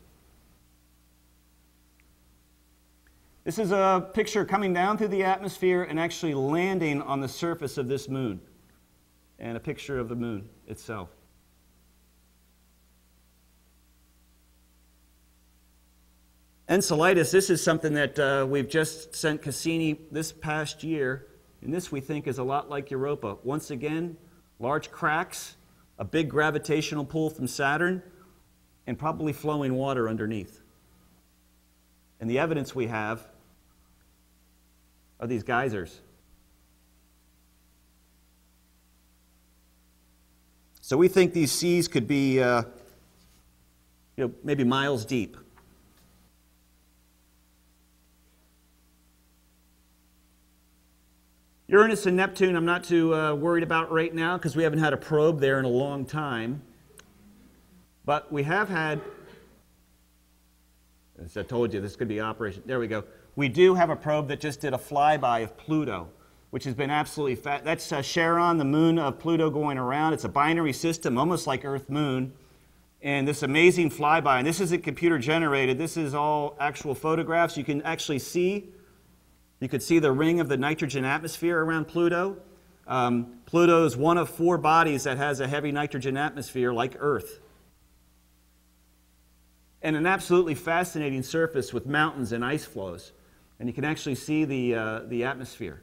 This is a picture coming down through the atmosphere and actually landing on the surface of this moon, and a picture of the moon itself. Enceladus, this is something that we've just sent Cassini this past year, and this we think is a lot like Europa. Once again, large cracks, a big gravitational pull from Saturn, and probably flowing water underneath. And the evidence we have are these geysers. So we think these seas could be maybe miles deep. Uranus and Neptune I'm not too worried about right now because we haven't had a probe there in a long time. But we have had, as I told you, this could be operation. There we go. We do have a probe that just did a flyby of Pluto, which has been absolutely fat. That's Charon, the moon of Pluto, going around. It's a binary system, almost like Earth-Moon. And this amazing flyby, and this isn't computer-generated. This is all actual photographs. You can actually see. You could see the ring of the nitrogen atmosphere around Pluto. Pluto is one of four bodies that has a heavy nitrogen atmosphere like Earth. And an absolutely fascinating surface with mountains and ice flows. And you can actually see the atmosphere.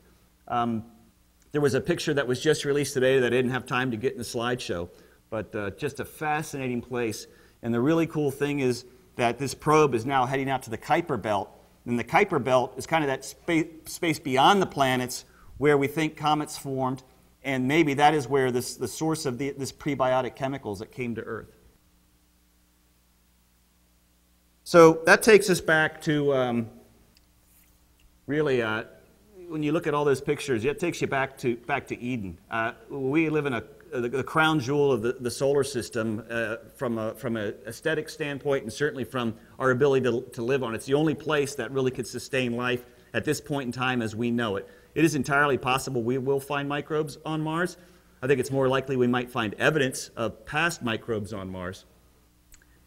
There was a picture that was just released today that I didn't have time to get in the slideshow, but just a fascinating place. And the really cool thing is that this probe is now heading out to the Kuiper Belt. And the Kuiper Belt is kind of that space beyond the planets where we think comets formed, and maybe that is where the source of this prebiotic chemicals that came to Earth. So that takes us back to really, when you look at all those pictures, it takes you back to Eden. We live in the crown jewel of the solar system from an aesthetic standpoint, and certainly from our ability to live on. It's the only place that really could sustain life at this point in time as we know it. It is entirely possible we will find microbes on Mars. I think it's more likely we might find evidence of past microbes on Mars.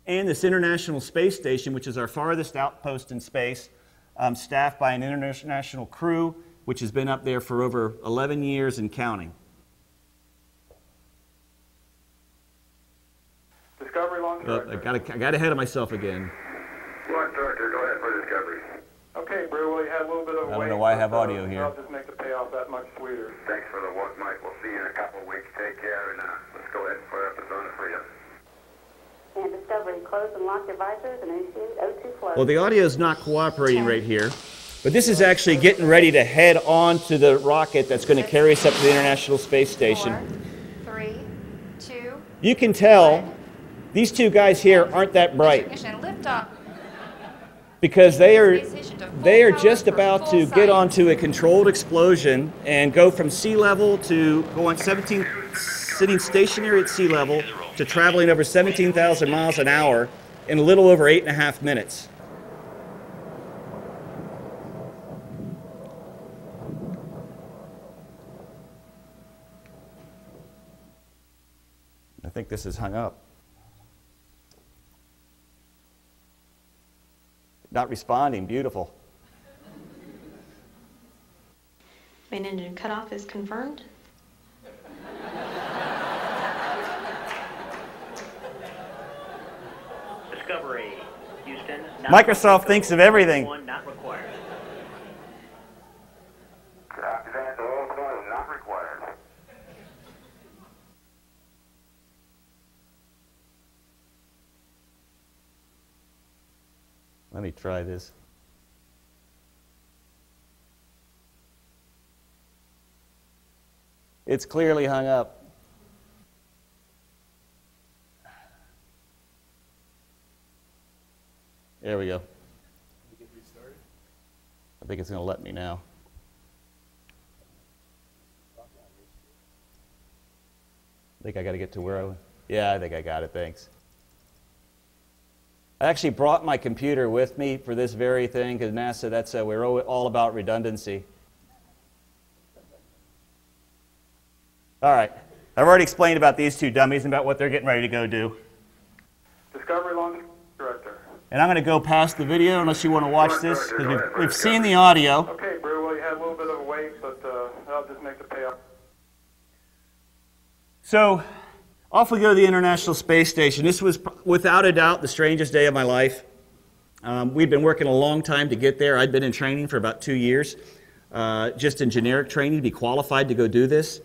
And this International Space Station, which is our farthest outpost in space, staffed by an international crew, which has been up there for over 11 years and counting. I got ahead of myself again. Launch director, go ahead for discovery. Okay, Brew, well, you had a little bit of a wait. I don't know why I have audio here. I'll just make the payoff that much sweeter. Thanks for the work, Mike. We'll see you in a couple of weeks. Take care, and let's go ahead and put up a zone for you. and discovery, close and lock your visors and initiate O2 flow. Well, the audio is not cooperating right here, but this is actually getting ready to head on to the rocket that's going to carry us up to the International Space Station. 4, 3, 2. You can tell these two guys here aren't that bright, because they are just about to get onto a controlled explosion and go from sea level to going sitting stationary at sea level to traveling over 17,000 miles an hour in a little over 8.5 minutes. I think this is hung up. Not responding, beautiful. Main engine cutoff is confirmed. Discovery, Houston. Microsoft thinks of everything. One not required. Not required. Let me try this. It's clearly hung up. There we go. I think it's going to let me now. I think I got to get to where I was. Yeah, I think I got it. Thanks. I actually brought my computer with me for this very thing, because NASA, that's we're all about redundancy. All right. I've already explained about these two dummies and about what they're getting ready to go do. Discovery launch director. And I'm going to go past the video unless you want to watch this, because we've seen the audio. Okay, Brew, well, you had a little bit of a wait, but I'll just make the payoff. So, off we go to the International Space Station. This was, without a doubt, the strangest day of my life. We'd been working a long time to get there. I'd been in training for about 2 years, just in generic training to be qualified to go do this.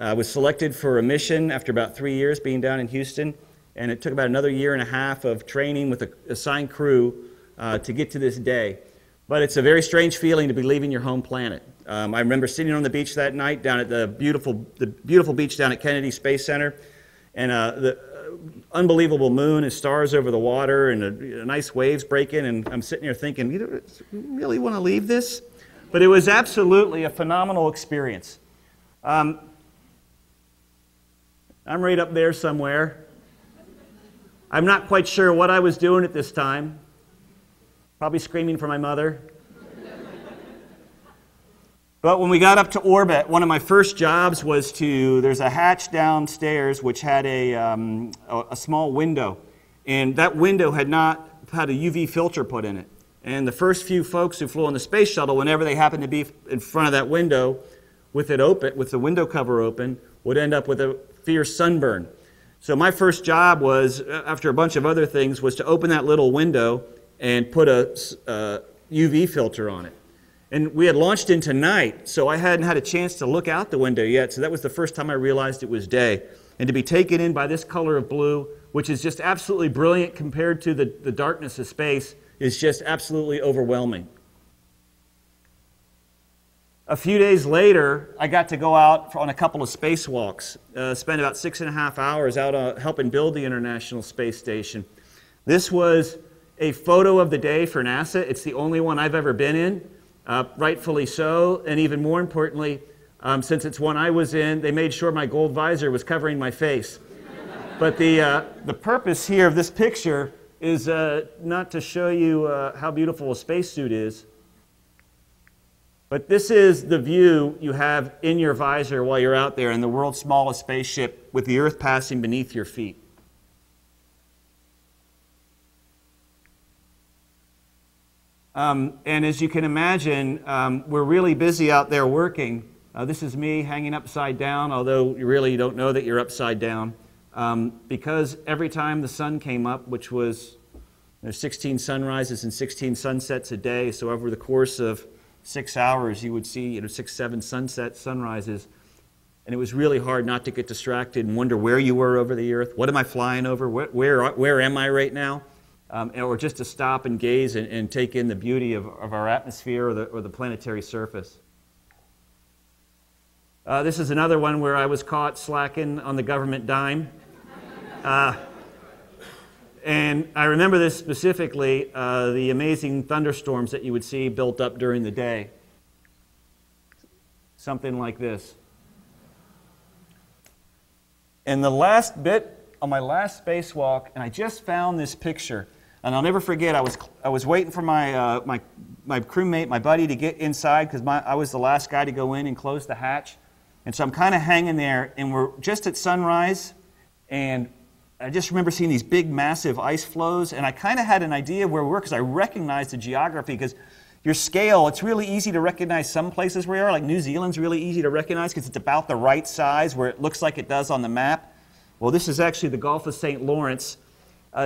I was selected for a mission after about 3 years being down in Houston, and it took about another 1.5 years of training with an assigned crew to get to this day. But it's a very strange feeling to be leaving your home planet. I remember sitting on the beach that night down at the beautiful beach down at Kennedy Space Center, and the unbelievable moon and stars over the water and nice waves breaking, and I'm sitting here thinking, you really want to leave this? But it was absolutely a phenomenal experience. I'm right up there somewhere. I'm not quite sure what I was doing at this time. Probably screaming for my mother. But when we got up to orbit, one of my first jobs was to, there's a hatch downstairs which had a small window, and that window had not had a UV filter put in it. And the first few folks who flew on the space shuttle, whenever they happened to be in front of that window with it open, with the window cover open, would end up with a fierce sunburn. So my first job was, after a bunch of other things, was to open that little window and put a UV filter on it. And we had launched into night, so I hadn't had a chance to look out the window yet, so that was the first time I realized it was day. And to be taken in by this color of blue, which is just absolutely brilliant compared to the darkness of space, is just absolutely overwhelming. A few days later, I got to go out on a couple of spacewalks, spent about 6.5 hours out helping build the International Space Station. This was a photo of the day for NASA. It's the only one I've ever been in. Rightfully so, and even more importantly, since it's one I was in, they made sure my gold visor was covering my face. But the purpose here of this picture is not to show you how beautiful a spacesuit is, but this is the view you have in your visor while you're out there in the world's smallest spaceship with the Earth passing beneath your feet. And as you can imagine, we're really busy out there working. This is me hanging upside down, although you really don't know that you're upside down, because every time the sun came up, which was 16 sunrises and 16 sunsets a day, so over the course of 6 hours you would see 6, 7 sunsets, sunrises. And it was really hard not to get distracted and wonder where you were over the earth. What am I flying over? Where am I right now? Or just to stop and gaze and take in the beauty of our atmosphere or the planetary surface. This is another one where I was caught slacking on the government dime. And I remember this specifically, the amazing thunderstorms that you would see built up during the day. Something like this. And the last bit, on my last spacewalk, and I just found this picture, and I'll never forget, I was waiting for my crewmate, my buddy, to get inside, because I was the last guy to go in and close the hatch. And so I'm kind of hanging there, and we're just at sunrise, and I just remember seeing these big, massive ice flows, and I kind of had an idea of where we were, because I recognized the geography, because your scale, it's really easy to recognize some places where you are, like New Zealand's really easy to recognize because it's about the right size where it looks like it does on the map. Well, this is actually the Gulf of St. Lawrence.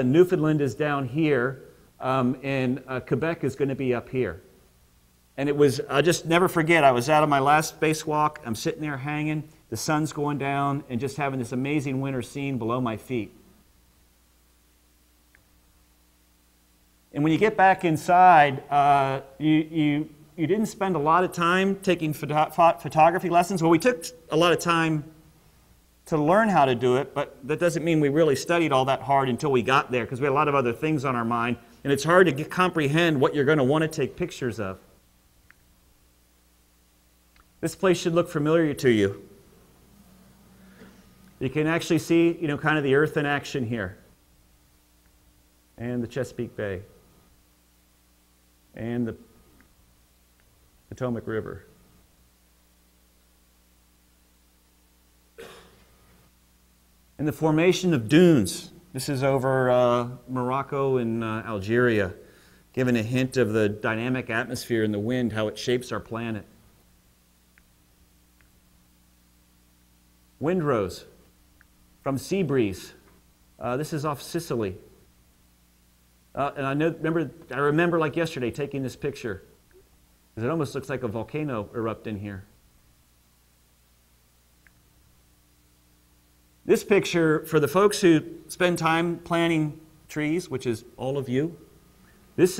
Newfoundland is down here, and Quebec is going to be up here. And it was, I'll just never forget, I was out on my last spacewalk, I'm sitting there hanging, the sun's going down, and just having this amazing winter scene below my feet. And when you get back inside, you didn't spend a lot of time taking photography lessons. Well, we took a lot of time to learn how to do it, but that doesn't mean we really studied all that hard until we got there, because we had a lot of other things on our mind, and it's hard to comprehend what you're going to want to take pictures of. This place should look familiar to you. You can actually see, you know, kind of the earth in action here, and the Chesapeake Bay, and the Potomac River. And the formation of dunes. This is over Morocco and Algeria, giving a hint of the dynamic atmosphere and the wind, how it shapes our planet. Windrows from sea breeze. This is off Sicily. And I remember like yesterday taking this picture, because it almost looks like a volcano erupted in here. This picture, for the folks who spend time planting trees, which is all of you, this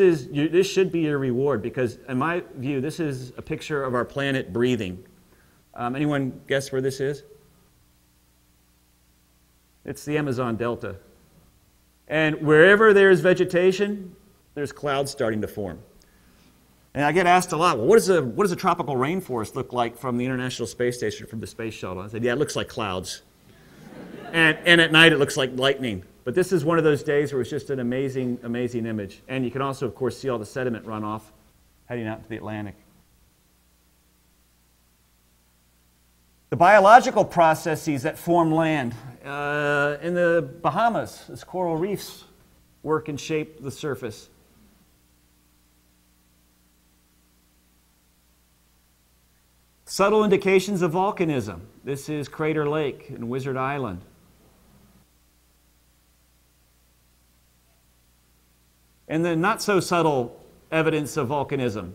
should be your reward, because in my view, this is a picture of our planet breathing. Anyone guess where this is? It's the Amazon Delta. And wherever there's vegetation, there's clouds starting to form. And I get asked a lot, well, what does a tropical rainforest look like from the International Space Station, from the space shuttle? I said, yeah, it looks like clouds. and at night, it looks like lightning. But this is one of those days where it's just an amazing, amazing image. And you can also, of course, see all the sediment runoff heading out to the Atlantic. The biological processes that form land. In the Bahamas, as coral reefs work and shape the surface. Subtle indications of volcanism. This is Crater Lake and Wizard Island. And then not so subtle evidence of volcanism.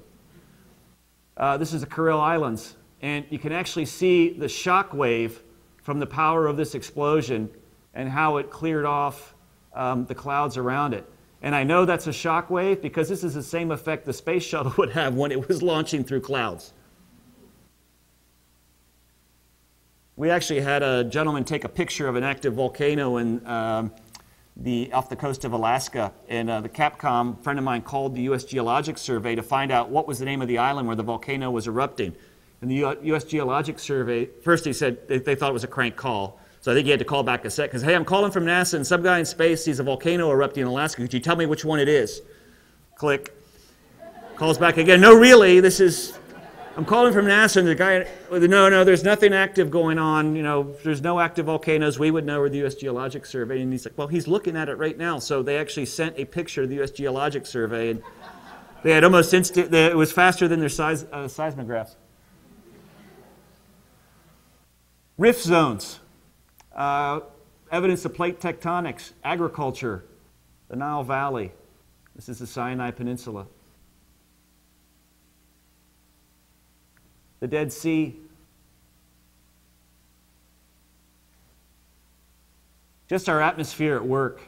This is the Kuril Islands. And you can actually see the shock wave from the power of this explosion and how it cleared off the clouds around it. And I know that's a shock wave because this is the same effect the space shuttle would have when it was launching through clouds. We actually had a gentleman take a picture of an active volcano in, off the coast of Alaska, and the Capcom friend of mine called the U.S. Geologic Survey to find out what was the name of the island where the volcano was erupting. And the U.S. Geologic Survey, first he said they thought it was a crank call. So I think he had to call back a sec, because, hey, I'm calling from NASA, and some guy in space sees a volcano erupting in Alaska. Could you tell me which one it is? Click. Calls back again. No, really, this is, I'm calling from NASA, and the guy, no, there's nothing active going on. You know, there's no active volcanoes. We would know, we're the U.S. Geologic Survey. And he's like, well, he's looking at it right now. So they actually sent a picture of the U.S. Geologic Survey, and they had almost instant, it was faster than their seismographs. Rift zones, evidence of plate tectonics, agriculture, the Nile Valley. This is the Sinai Peninsula. The Dead Sea, just our atmosphere at work.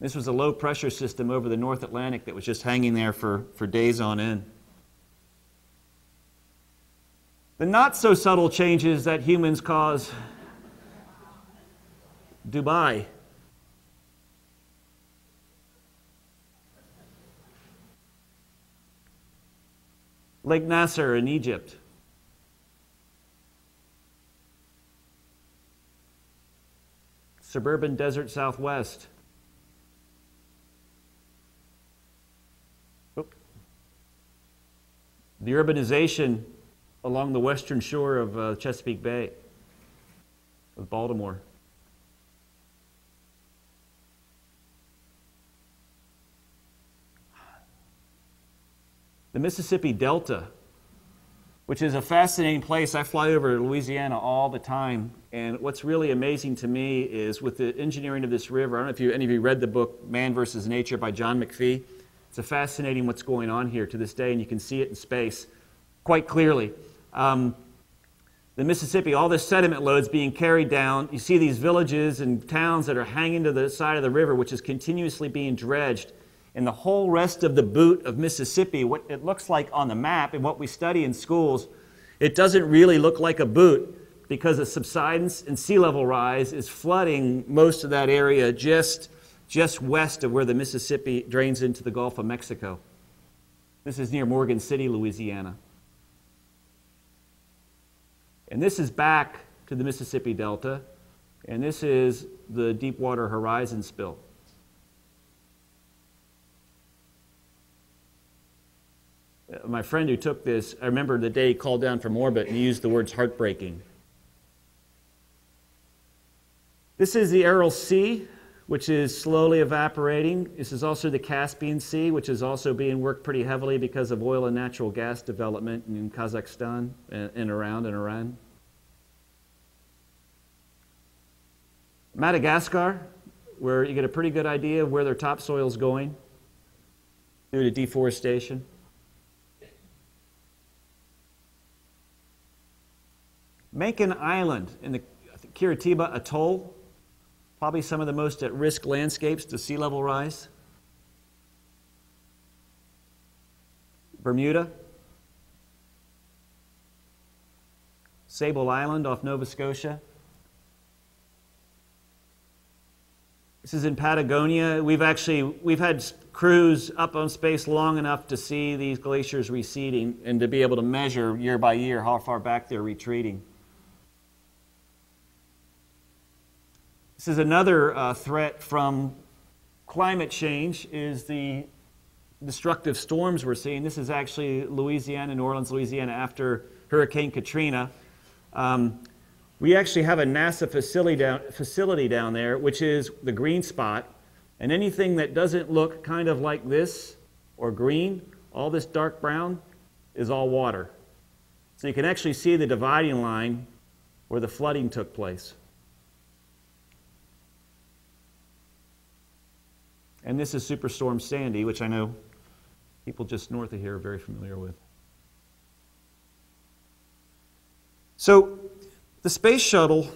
This was a low pressure system over the North Atlantic that was just hanging there for days on end. The not so subtle changes that humans cause. Dubai. Lake Nasser in Egypt. Suburban desert Southwest. The urbanization along the western shore of Chesapeake Bay, of Baltimore. The Mississippi Delta, which is a fascinating place. I fly over Louisiana all the time, and what's really amazing to me is with the engineering of this river. I don't know if any of you read the book Man vs. Nature by John McPhee. It's a fascinating what's going on here to this day, and you can see it in space quite clearly. The Mississippi, all this sediment loads being carried down. You see these villages and towns that are hanging to the side of the river, which is continuously being dredged. And the whole rest of the boot of Mississippi, what it looks like on the map and what we study in schools, it doesn't really look like a boot because the subsidence and sea level rise is flooding most of that area just west of where the Mississippi drains into the Gulf of Mexico. This is near Morgan City, Louisiana. And this is back to the Mississippi Delta, and this is the Deepwater Horizon spill. My friend who took this, I remember the day he called down from orbit and he used the words heartbreaking. This is the Aral Sea, which is slowly evaporating. This is also the Caspian Sea, which is also being worked pretty heavily because of oil and natural gas development in Kazakhstan and around in Iran. Madagascar, where you get a pretty good idea of where their topsoil is going due to deforestation. Macon Island in the Curitiba Atoll, probably some of the most at-risk landscapes to sea level rise. Bermuda. Sable Island off Nova Scotia. This is in Patagonia. We've had crews up on space long enough to see these glaciers receding and to be able to measure year by year how far back they're retreating. This is another threat from climate change, is the destructive storms we're seeing. This is actually Louisiana, New Orleans, Louisiana, after Hurricane Katrina. We actually have a NASA facility down there, which is the green spot. And anything that doesn't look kind of like this or green, all this dark brown, is all water. So you can actually see the dividing line where the flooding took place. And this is Superstorm Sandy, which I know people just north of here are very familiar with. So the space shuttle,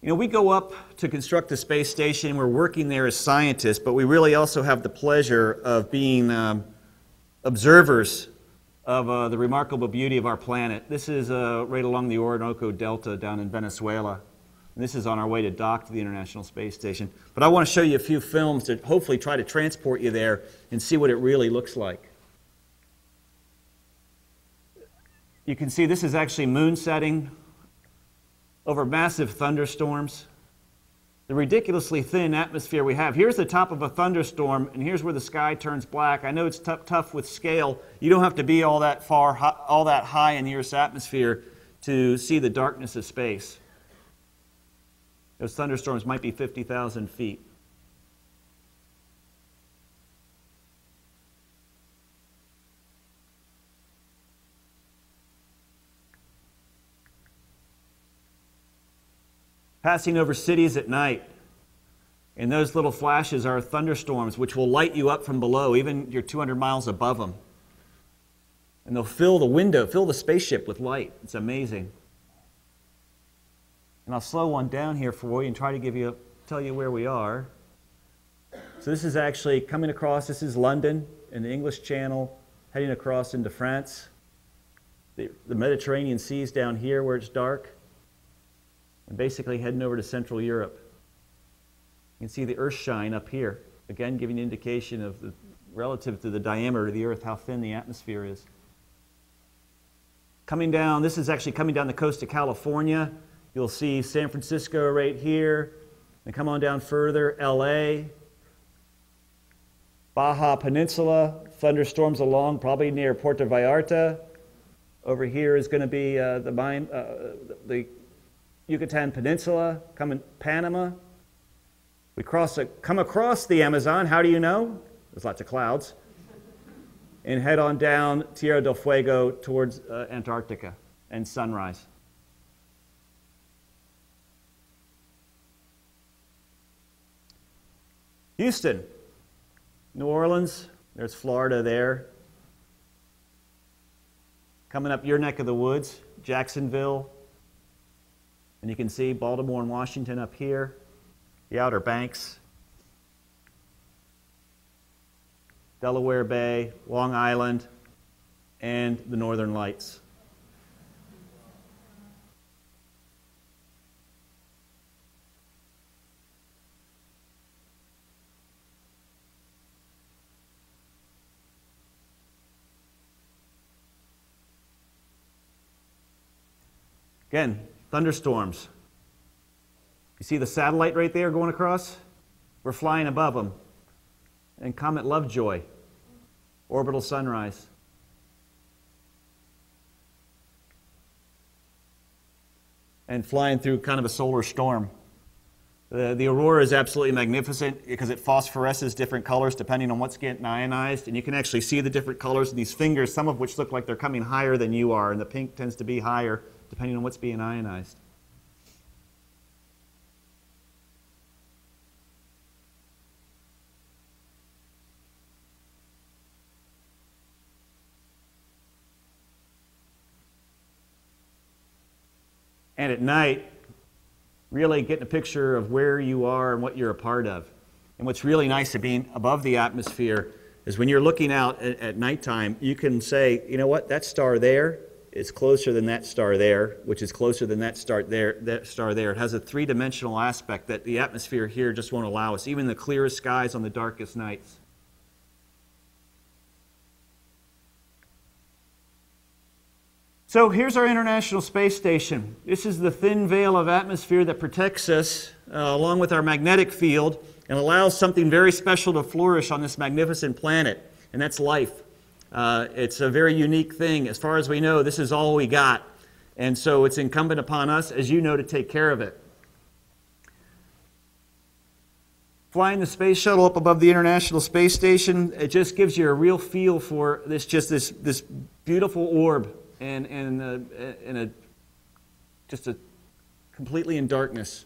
you know, we go up to construct the space station. We're working there as scientists, but we really also have the pleasure of being observers of the remarkable beauty of our planet. This is right along the Orinoco Delta down in Venezuela. This is on our way to dock to the International Space Station. But I want to show you a few films that hopefully try to transport you there and see what it really looks like. You can see this is actually moon setting over massive thunderstorms. The ridiculously thin atmosphere we have. Here's the top of a thunderstorm, and here's where the sky turns black. I know it's tough with scale. You don't have to be all that far, all that high in the Earth's atmosphere to see the darkness of space. Those thunderstorms might be 50,000 feet. Passing over cities at night, and those little flashes are thunderstorms which will light you up from below, even you're 200 miles above them. And they'll fill the window, fill the spaceship with light. It's amazing. And I'll slow one down here for you and try to tell you where we are. So this is actually coming across, this is London in the English Channel, heading across into France. The Mediterranean Sea is down here where it's dark, and basically heading over to Central Europe. You can see the Earthshine up here, again giving an indication of the relative to the diameter of the Earth, how thin the atmosphere is. Coming down, this is actually coming down the coast of California. You'll see San Francisco right here, and come on down further, LA, Baja Peninsula, thunderstorms along, probably near Puerto Vallarta. Over here is going to be the Yucatan Peninsula, coming Panama. We come across the Amazon, how do you know? There's lots of clouds. And head on down Tierra del Fuego towards Antarctica and sunrise. Houston, New Orleans, there's Florida there. Coming up your neck of the woods, Jacksonville. And you can see Baltimore and Washington up here, the Outer Banks, Delaware Bay, Long Island, and the Northern Lights. Again, thunderstorms. You see the satellite right there going across? We're flying above them. And Comet Lovejoy, orbital sunrise. And flying through kind of a solar storm. The aurora is absolutely magnificent because it phosphoresces different colors depending on what's getting ionized. And you can actually see the different colors in these fingers, some of which look like they're coming higher than you are. And the pink tends to be higher depending on what's being ionized. And at night, really getting a picture of where you are and what you're a part of. And what's really nice of being above the atmosphere is when you're looking out at nighttime, you can say, you know what, that star there is closer than that star there, which is closer than that star there, It has a three-dimensional aspect that the atmosphere here just won't allow us, even the clearest skies on the darkest nights. So here's our International Space Station. This is the thin veil of atmosphere that protects us along with our magnetic field and allows something very special to flourish on this magnificent planet, and that's life. It's a very unique thing. As far as we know, this is all we got. And so it's incumbent upon us, as you know, to take care of it. Flying the space shuttle up above the International Space Station, it just gives you a real feel for this beautiful orb. And completely in darkness.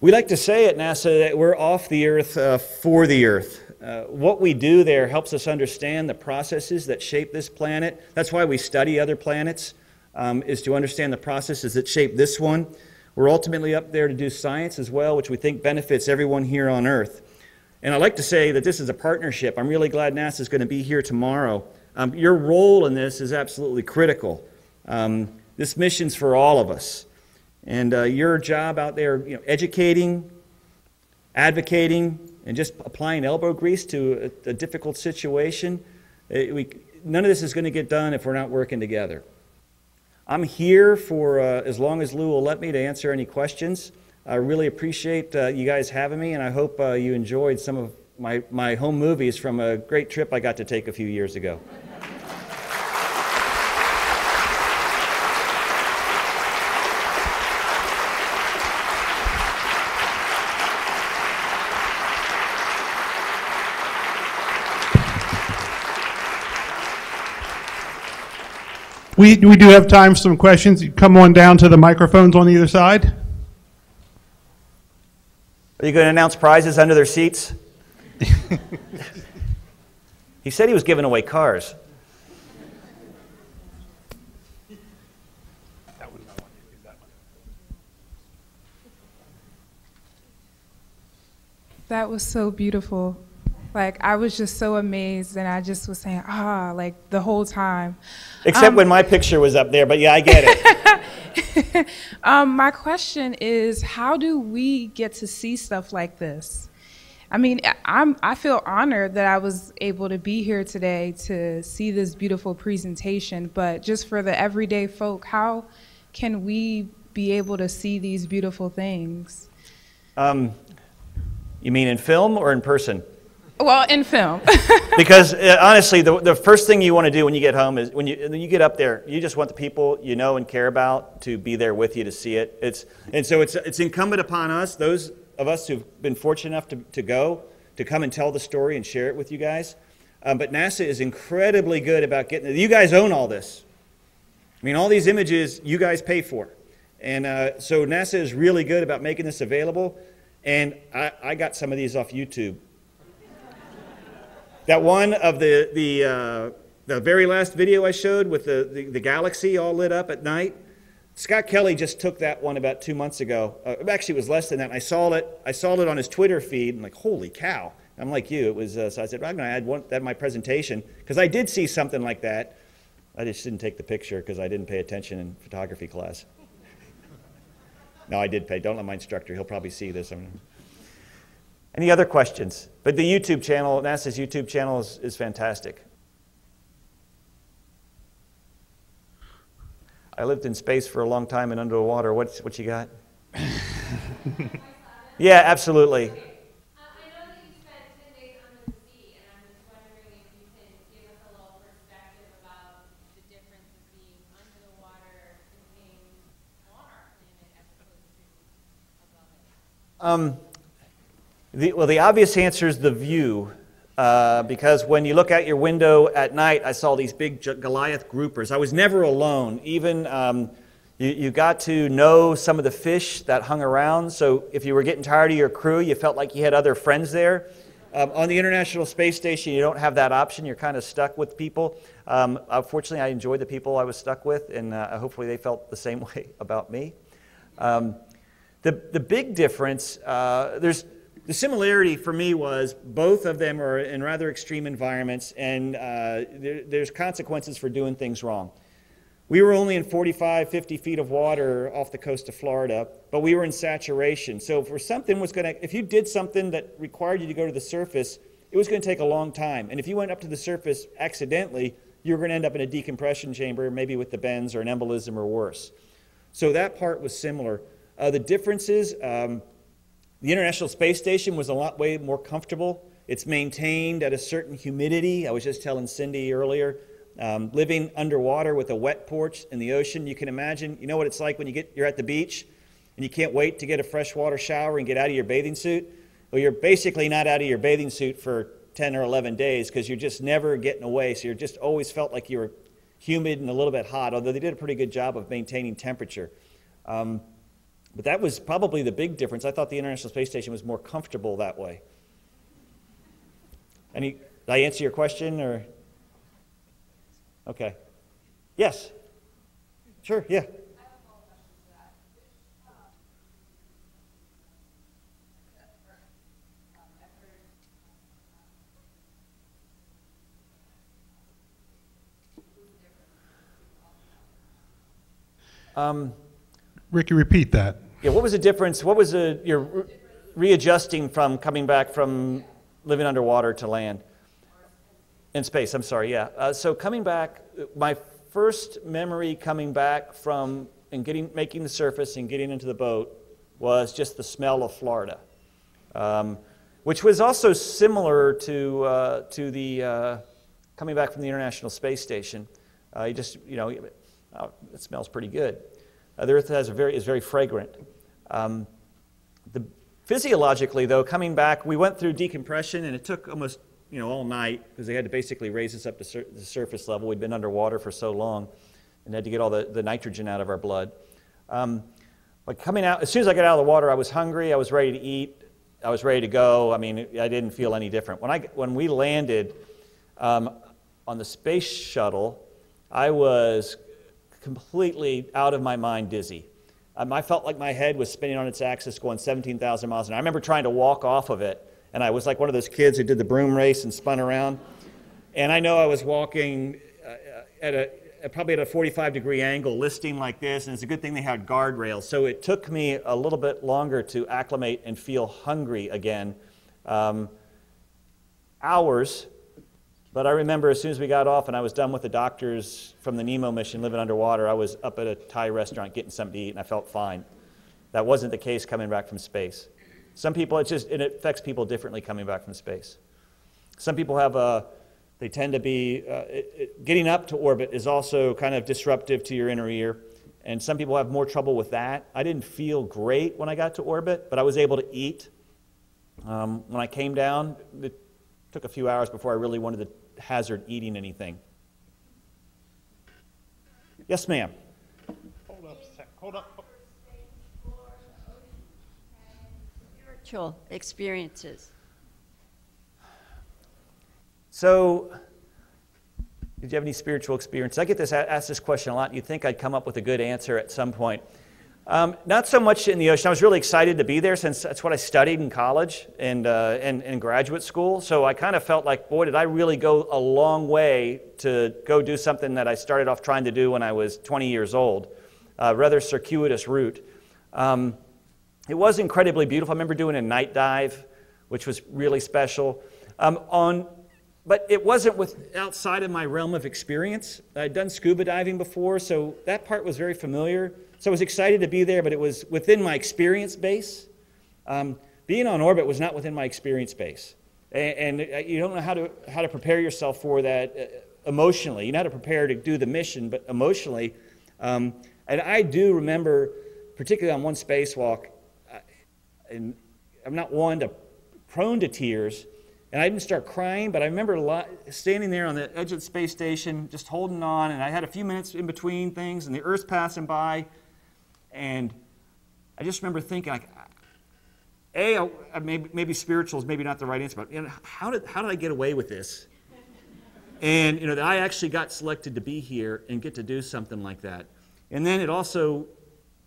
We like to say at NASA that we're off the Earth for the Earth. What we do there helps us understand the processes that shape this planet. That's why we study other planets, is to understand the processes that shape this one. We're ultimately up there to do science as well, which we think benefits everyone here on Earth. And I'd like to say that this is a partnership. I'm really glad NASA's going to be here tomorrow. Your role in this is absolutely critical. This mission's for all of us. And your job out there, you know, educating, advocating, and just applying elbow grease to a difficult situation, none of this is going to get done if we're not working together. I'm here for as long as Lou will let me to answer any questions. I really appreciate you guys having me, and I hope you enjoyed some of my home movies from a great trip I got to take a few years ago. We do have time for some questions. You come on down to the microphones on either side. Are you going to announce prizes under their seats? He said he was giving away cars. That was so beautiful. Like, I was just so amazed, and I just was saying, ah, like, the whole time. Except when my picture was up there, but yeah, I get it. My question is, how do we get to see stuff like this? I mean, I feel honored that I was able to be here today to see this beautiful presentation, but just for the everyday folk, how can we be able to see these beautiful things? You mean in film or in person? Well, in film. Because honestly, the first thing you want to do when you get home is when you get up there, you just want the people you know and care about to be there with you to see it. So it's incumbent upon us, those of us who've been fortunate enough to come and tell the story and share it with you guys. But NASA is incredibly good about getting, you guys own all this. I mean, all these images you guys pay for. And so NASA is really good about making this available. And I got some of these off YouTube. That one of the very last video I showed with the galaxy all lit up at night, Scott Kelly just took that one about 2 months ago. Actually, it was less than that. And I saw it on his Twitter feed, and I'm like, holy cow! And I'm like you. It was so I said, well, I'm going to add that in my presentation because I did see something like that. I just didn't take the picture because I didn't pay attention in photography class. No, I did pay. Don't let my instructor. He'll probably see this. Any other questions? But the YouTube channel, NASA's YouTube channel is fantastic. I lived in space for a long time and under the water. What you got? Yeah, absolutely. I know that you spent 10 days on the sea, and I'm just wondering if you can give us a little perspective about the difference of being under the water and being on our planet as opposed to above it. Well, the obvious answer is the view, because when you look out your window at night, I saw these big Goliath groupers. I was never alone. Even you got to know some of the fish that hung around. So if you were getting tired of your crew, you felt like you had other friends there. On the International Space Station, you don't have that option. You're kind of stuck with people. Unfortunately, I enjoyed the people I was stuck with, and hopefully they felt the same way about me. The big difference, the similarity for me was both of them are in rather extreme environments, and there's consequences for doing things wrong. We were only in 45, 50 feet of water off the coast of Florida, but we were in saturation. So if you did something that required you to go to the surface, it was going to take a long time. And if you went up to the surface accidentally, you were going to end up in a decompression chamber, maybe with the bends or an embolism or worse. So that part was similar. The differences, the International Space Station was way more comfortable. It's maintained at a certain humidity. I was just telling Cindy earlier, living underwater with a wet porch in the ocean, you can imagine, you know what it's like when you're at the beach and you can't wait to get a freshwater shower and get out of your bathing suit? Well, you're basically not out of your bathing suit for 10 or 11 days because you're just never getting away. So you're just always felt like you were humid and a little bit hot, although they did a pretty good job of maintaining temperature. But that was probably the big difference. I thought the International Space Station was more comfortable that way. Did I answer your question, or? Okay. Yes. Sure, yeah. Ricky, repeat that. Yeah, what was the difference? What was your readjusting from coming back from living underwater to land? In space, I'm sorry, yeah. So coming back, my first memory coming back from and making the surface and getting into the boat was just the smell of Florida, which was also similar to the coming back from the International Space Station. You just, you know, oh, it smells pretty good. The Earth is very fragrant. Physiologically, though, coming back, we went through decompression, and it took almost, you know, all night because they had to basically raise us up to the surface level. We'd been underwater for so long, and had to get all the nitrogen out of our blood. Like coming out, as soon as I got out of the water, I was hungry. I was ready to eat. I was ready to go. I mean, I didn't feel any different when we landed on the space shuttle. I was completely out of my mind dizzy. I felt like my head was spinning on its axis going 17,000 miles an hour. I remember trying to walk off of it and I was like one of those kids who did the broom race and spun around. And I know I was walking probably at a 45-degree angle, listing like this, and it's a good thing they had guardrails. So it took me a little bit longer to acclimate and feel hungry again. Hours, but I remember as soon as we got off and I was done with the doctors from the NEMO mission living underwater, I was up at a Thai restaurant getting something to eat, and I felt fine. That wasn't the case coming back from space. Some people, it affects people differently coming back from space. Some people have a, they tend to be, getting up to orbit is also kind of disruptive to your inner ear, and some people have more trouble with that. I didn't feel great when I got to orbit, but I was able to eat. When I came down, it took a few hours before I really wanted to hazard eating anything. Yes, ma'am. Hold up a sec, hold up. Spiritual experiences. So, did you have any spiritual experiences? I get this asked this question a lot. You'd think I'd come up with a good answer at some point. Not so much in the ocean. I was really excited to be there since that's what I studied in college and in graduate school. So I kind of felt like, boy, did I really go a long way to go do something that I started off trying to do when I was 20 years old. Rather circuitous route. It was incredibly beautiful. I remember doing a night dive, which was really special. But it wasn't outside of my realm of experience. I'd done scuba diving before, so that part was very familiar. So I was excited to be there, but it was within my experience base. Being on orbit was not within my experience base. And you don't know how to prepare yourself for that emotionally. You know how to prepare to do the mission, but emotionally. And I do remember, particularly on one spacewalk, and I'm not one prone to tears, and I didn't start crying, but I remember standing there on the edge of the space station, just holding on, and I had a few minutes in between things, and the Earth passing by, and I just remember thinking, like, maybe spiritual is maybe not the right answer, but you know, how did I get away with this? And you know, that I actually got selected to be here and get to do something like that. And then it also,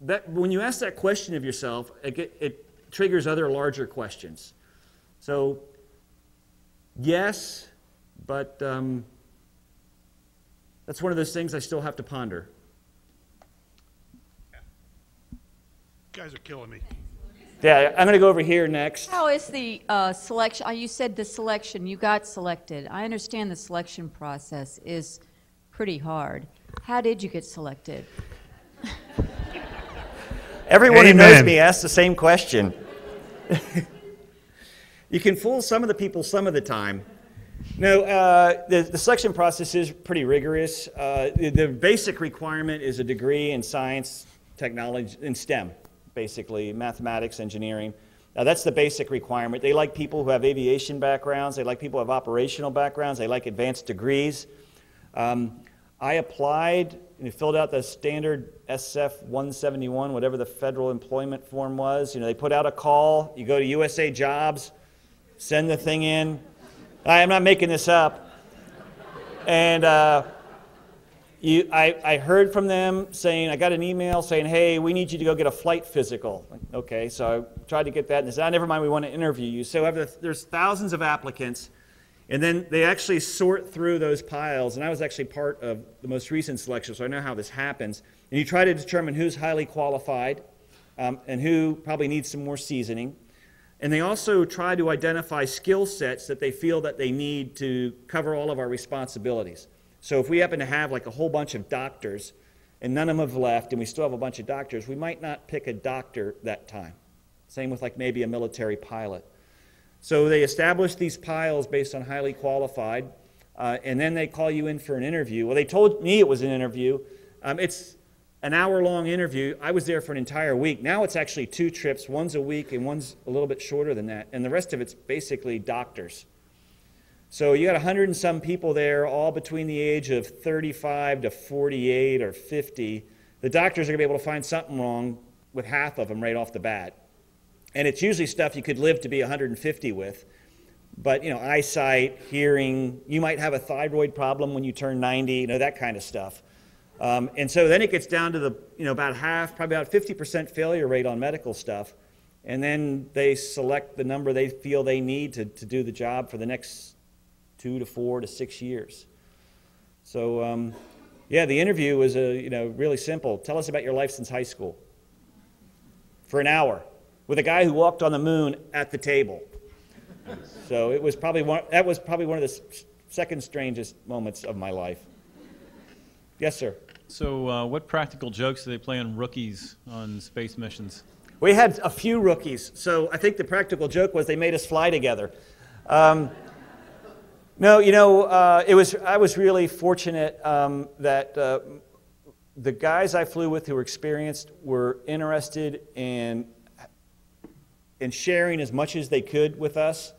that when you ask that question of yourself, it triggers other larger questions. So. Yes, but that's one of those things I still have to ponder. Yeah. You guys are killing me. Yeah, I'm going to go over here next. How is the selection? You said the selection. You got selected. I understand the selection process is pretty hard. How did you get selected? Everyone Amen. Who knows me asks the same question. You can fool some of the people some of the time. No, the selection process is pretty rigorous. The basic requirement is a degree in science, technology, in STEM, basically, mathematics, engineering. That's the basic requirement. They like people who have aviation backgrounds. They like people who have operational backgrounds. They like advanced degrees. I applied and filled out the standard SF 171, whatever the federal employment form was. You know, they put out a call. You go to USA Jobs. Send the thing in. I am not making this up. And I heard from them saying, I got an email saying, hey, we need you to go get a flight physical. Like, okay, so I tried to get that, and they said, oh, never mind, we want to interview you. So there's thousands of applicants, and then they actually sort through those piles, and I was actually part of the most recent selection, so I know how this happens. And you try to determine who's highly qualified and who probably needs some more seasoning. And they also try to identify skill sets that they feel that they need to cover all of our responsibilities. So if we happen to have like a whole bunch of doctors and none of them have left and we still have a bunch of doctors, we might not pick a doctor that time. Same with like maybe a military pilot. So they establish these piles based on highly qualified and then they call you in for an interview. Well, they told me it was an interview. It's an hour-long interview. I was there for an entire week. Now it's actually two trips. One's a week and one's a little bit shorter than that. And the rest of it's basically doctors. So you got 100 and some people there, all between the age of 35 to 48 or 50. The doctors are going to be able to find something wrong with half of them right off the bat. And it's usually stuff you could live to be 150 with. But, you know, eyesight, hearing, you might have a thyroid problem when you turn 90, you know, that kind of stuff. And so then it gets down to the, you know, about half, probably about 50% failure rate on medical stuff. and then they select the number they feel they need to do the job for the next 2 to 4 to 6 years. So yeah, the interview was really simple. Tell us about your life since high school for an hour with a guy who walked on the moon at the table. So it was probably one of the second strangest moments of my life. Yes, sir. So what practical jokes do they play on rookies on space missions? We had a few rookies, so I think the practical joke was they made us fly together. No, I was really fortunate that the guys I flew with who were experienced were interested in sharing as much as they could with us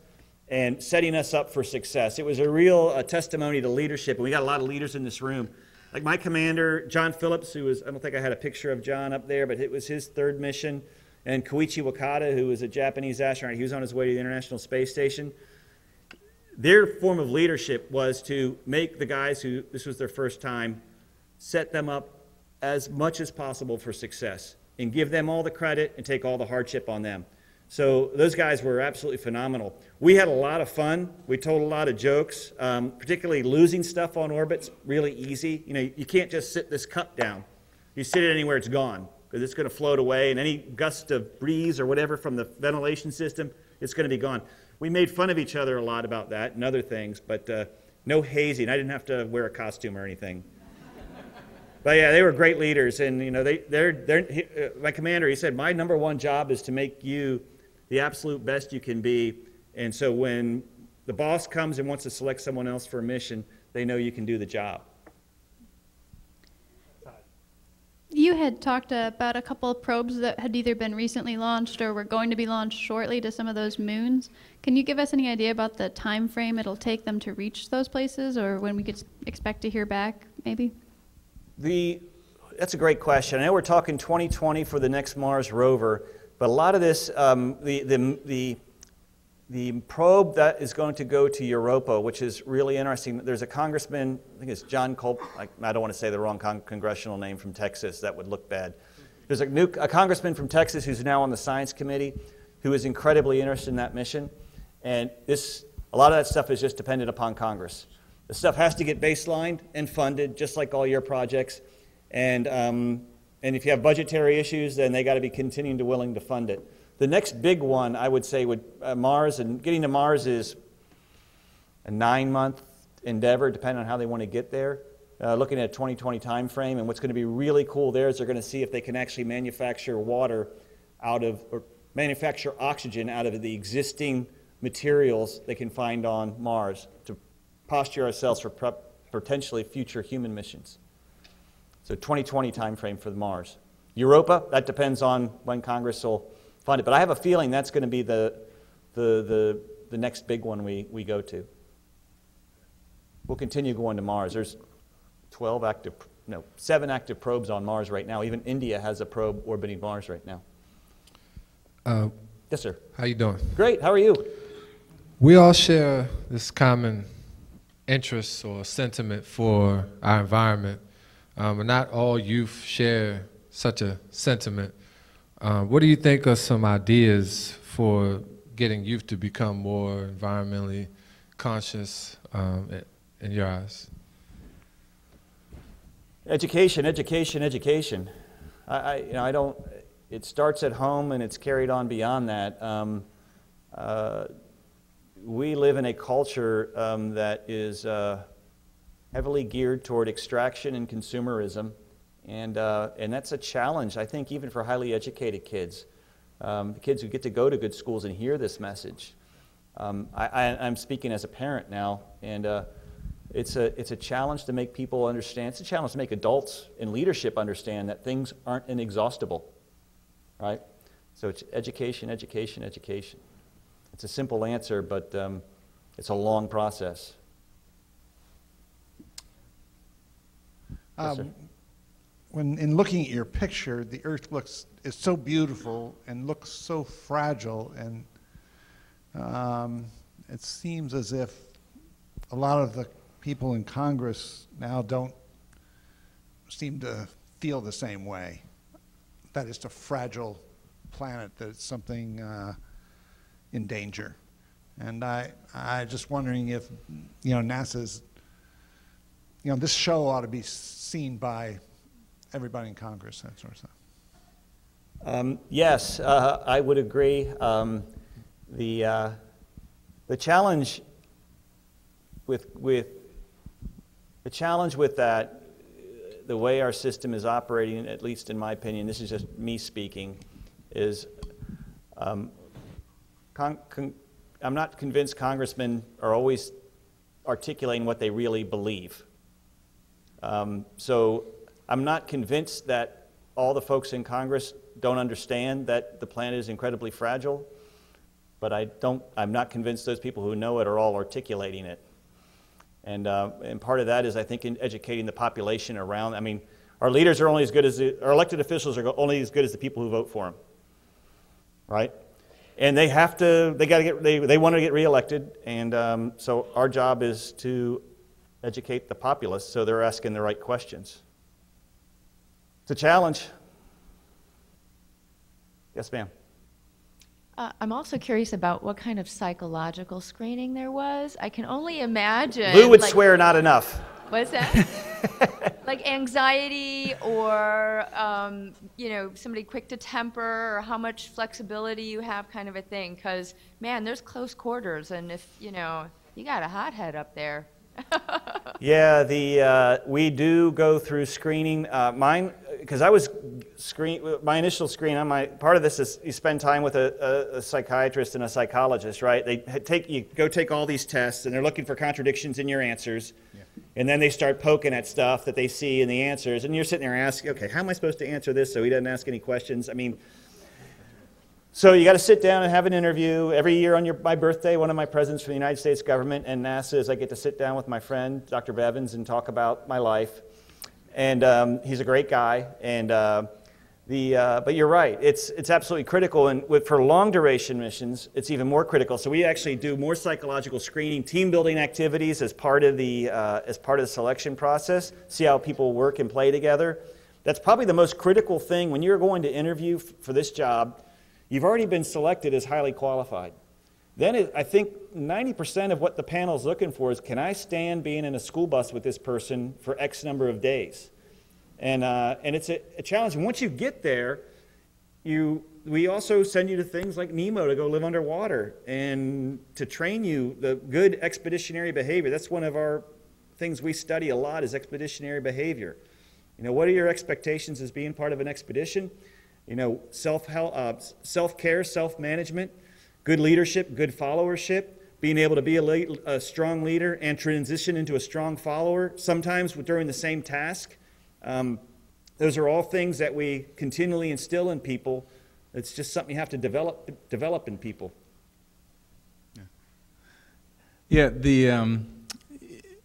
and setting us up for success. It was a real testimony to leadership, and we got a lot of leaders in this room. Like my commander, John Phillips, who was, I don't think I had a picture of John up there, but it was his third mission, and Koichi Wakata, who was a Japanese astronaut, he was on his way to the International Space Station. Their form of leadership was to make the guys who, this was their first time, set them up as much as possible for success and give them all the credit and take all the hardship on them. So those guys were absolutely phenomenal. We had a lot of fun. We told a lot of jokes, particularly losing stuff on orbit's really easy. You know, you can't just sit this cup down. You sit it anywhere, it's gone, because it's going to float away, and any gust of breeze or whatever from the ventilation system, it's going to be gone. We made fun of each other a lot about that and other things, but no hazing. I didn't have to wear a costume or anything. But yeah, they were great leaders, and you know, my commander, he said, my #1 job is to make you the absolute best you can be, and so when the boss comes and wants to select someone else for a mission, they know you can do the job. You had talked about a couple of probes that had either been recently launched or were going to be launched shortly to some of those moons. Can you give us any idea about the time frame it'll take them to reach those places, or when we could expect to hear back, maybe? That's a great question. I know we're talking 2020 for the next Mars rover. But a lot of this, the probe that is going to go to Europa, which is really interesting. There's a congressman, I think it's John Culp, I don't want to say the wrong congressional name, from Texas. That would look bad. There's a congressman from Texas who's now on the science committee who is incredibly interested in that mission. And a lot of that stuff is just dependent upon Congress. The stuff has to get baselined and funded, just like all your projects. And if you have budgetary issues, then they got to be continuing to willing to fund it. The next big one, I would say, would Mars, and getting to Mars is a 9-month endeavor, depending on how they want to get there. Looking at a 2020 time frame, and what's going to be really cool there is they're going to see if they can actually manufacture water out of, or manufacture oxygen out of the existing materials they can find on Mars to posture ourselves for potentially future human missions. So 2020 timeframe for Mars. Europa, that depends on when Congress will fund it. But I have a feeling that's going to be the next big one we go to. We'll continue going to Mars. There's 7 active probes on Mars right now. Even India has a probe orbiting Mars right now. Yes, sir. How you doing? Great. How are you? We all share this common interest or sentiment for our environment. Not all youth share such a sentiment. What do you think are some ideas for getting youth to become more environmentally conscious in your eyes? Education, education, education. It starts at home and it's carried on beyond that. We live in a culture that is heavily geared toward extraction and consumerism, and that's a challenge, I think, even for highly educated kids, the kids who get to go to good schools and hear this message. I'm speaking as a parent now, and it's a challenge to make people understand. It's a challenge to make adults in leadership understand that things aren't inexhaustible, right? So it's education, education, education. It's a simple answer, but it's a long process. Yes, when in looking at your picture, the Earth is so beautiful and looks so fragile, and it seems as if a lot of the people in Congress now don't seem to feel the same way. That is a fragile planet, that it's something in danger. And I just wondering if, you know, NASA's, you know, this show ought to be seen by everybody in Congress, that sort of stuff. Yes, I would agree. The challenge with that, the way our system is operating, at least in my opinion, this is just me speaking, is I'm not convinced congressmen are always articulating what they really believe. So I'm not convinced that all the folks in Congress don't understand that the planet is incredibly fragile, but I'm not convinced those people who know it are all articulating it. And part of that is, I think, in educating the population around. I mean, our leaders are only as good as our elected officials are only as good as the people who vote for them, right? And they have to, they want to get reelected, and so our job is to educate the populace so they're asking the right questions. It's a challenge. Yes, ma'am. I'm also curious about what kind of psychological screening there was. I can only imagine. Lou would, like, swear not enough. What's that? Like anxiety, or you know, somebody quick to temper, or how much flexibility you have, kind of a thing. Because man, there's close quarters, and if you know, you got a hothead up there. Yeah, we do go through screening. Mine, because I was my initial screen on my part of this is you spend time with a psychiatrist and a psychologist, right? They you go take all these tests, and they're looking for contradictions in your answers, yeah. And then they start poking at stuff that they see in the answers, and you're sitting there asking, okay, how am I supposed to answer this so he doesn't ask any questions? I mean. So you got to sit down and have an interview. Every year on my birthday, one of my presents from the United States government and NASA is I get to sit down with my friend, Dr. Bevins, and talk about my life. And he's a great guy. And but you're right. It's absolutely critical. And for long duration missions, it's even more critical. So we actually do more psychological screening, team building activities as part of the selection process. See how people work and play together. That's probably the most critical thing when you're going to interview for this job. You've already been selected as highly qualified. Then I think 90% of what the panel's looking for is, can I stand being in a school bus with this person for X number of days? And it's a challenge. And once you get there, we also send you to things like Nemo to go live underwater and to train you the good expeditionary behavior. That's one of our things we study a lot is expeditionary behavior. You know, what are your expectations as being part of an expedition? You know, self-care, self-management, good leadership, good followership, being able to be a strong leader and transition into a strong follower, sometimes during the same task. Those are all things that we continually instill in people. It's just something you have to develop in people. Yeah,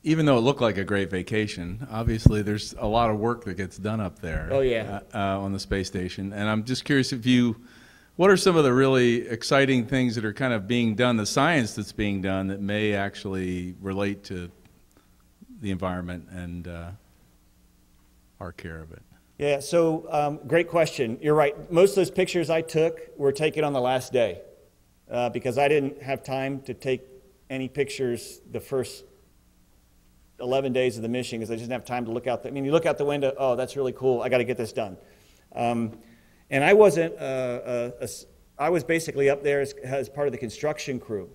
even though it looked like a great vacation, obviously there's a lot of work that gets done up there. Oh, yeah. On the space station. And I'm just curious what are some of the really exciting things that are kind of being done, the science that's being done that may actually relate to the environment and our care of it? Yeah, so great question. You're right. Most of those pictures I took were taken on the last day because I didn't have time to take any pictures the first 11 days of the mission because I didn't have time to look out. I mean, you look out the window, oh, that's really cool. I got to get this done. And I wasn't, I was basically up there as part of the construction crew.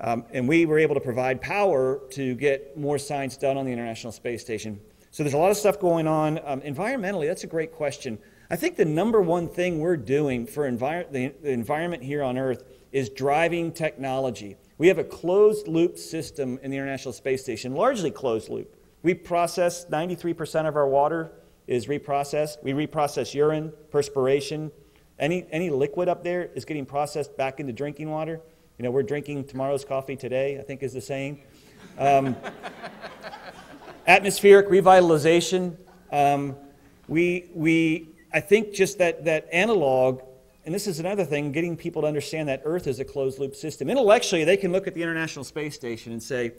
And we were able to provide power to get more science done on the International Space Station. So there's a lot of stuff going on. Environmentally, that's a great question. I think the number one thing we're doing for the environment here on Earth is driving technology. We have a closed-loop system in the International Space Station, largely closed-loop. We process 93% of our water is reprocessed. We reprocess urine, perspiration. Any liquid up there is getting processed back into drinking water. You know, we're drinking tomorrow's coffee today, I think is the saying. Atmospheric revitalization. I think just that analog. And this is another thing, getting people to understand that Earth is a closed-loop system. Intellectually, they can look at the International Space Station and say,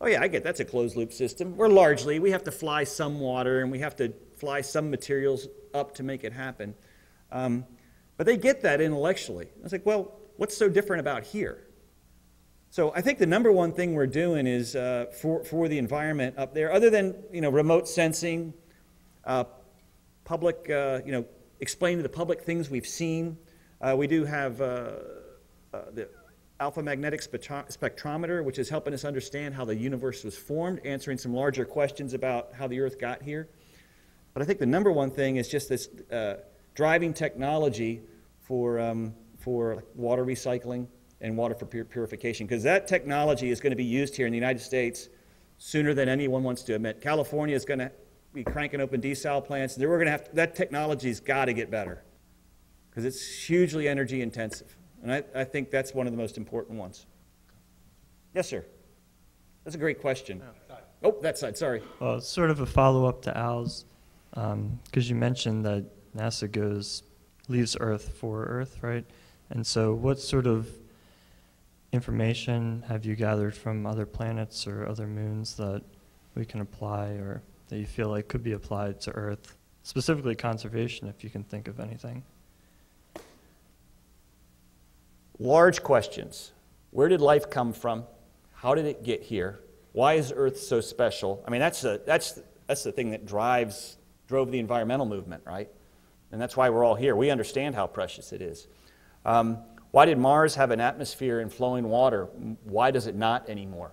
oh yeah, I get that's a closed-loop system. We have to fly some water and we have to fly some materials up to make it happen. But they get that intellectually. I was like, well, what's so different about here? So I think the number one thing we're doing is for the environment up there, other than remote sensing, public explaining to the public things we've seen. We do have the alpha magnetic spectrometer, which is helping us understand how the universe was formed, answering some larger questions about how the Earth got here. But I think the number one thing is just this driving technology for water recycling and water for purification, because that technology is going to be used here in the United States sooner than anyone wants to admit. California is going to be cranking open desal plants. We're going to have to, that technology's got to get better because it's hugely energy intensive, and I think that's one of the most important ones. Yes, sir. That's a great question. Oh, that side. Sorry. Well, sort of a follow-up to Al's, because you mentioned that NASA leaves Earth for Earth, right? And so, what sort of information have you gathered from other planets or other moons that we can apply, or that you feel like could be applied to Earth, specifically conservation, if you can think of anything? Large questions. Where did life come from? How did it get here? Why is Earth so special? I mean, that's the thing that drove the environmental movement, right? And that's why we're all here. We understand how precious it is. Why did Mars have an atmosphere and flowing water? Why does it not anymore?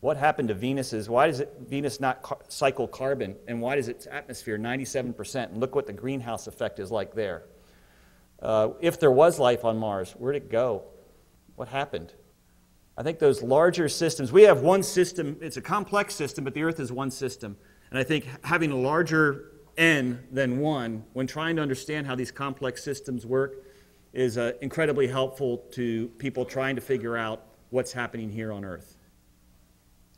What happened to Venus's? Why does Venus not cycle carbon? And why does its atmosphere 97%? And look what the greenhouse effect is like there. If there was life on Mars, where'd it go? What happened? I think those larger systems, we have one system, it's a complex system, but the Earth is one system. And I think having a larger N than one, when trying to understand how these complex systems work, is incredibly helpful to people trying to figure out what's happening here on Earth.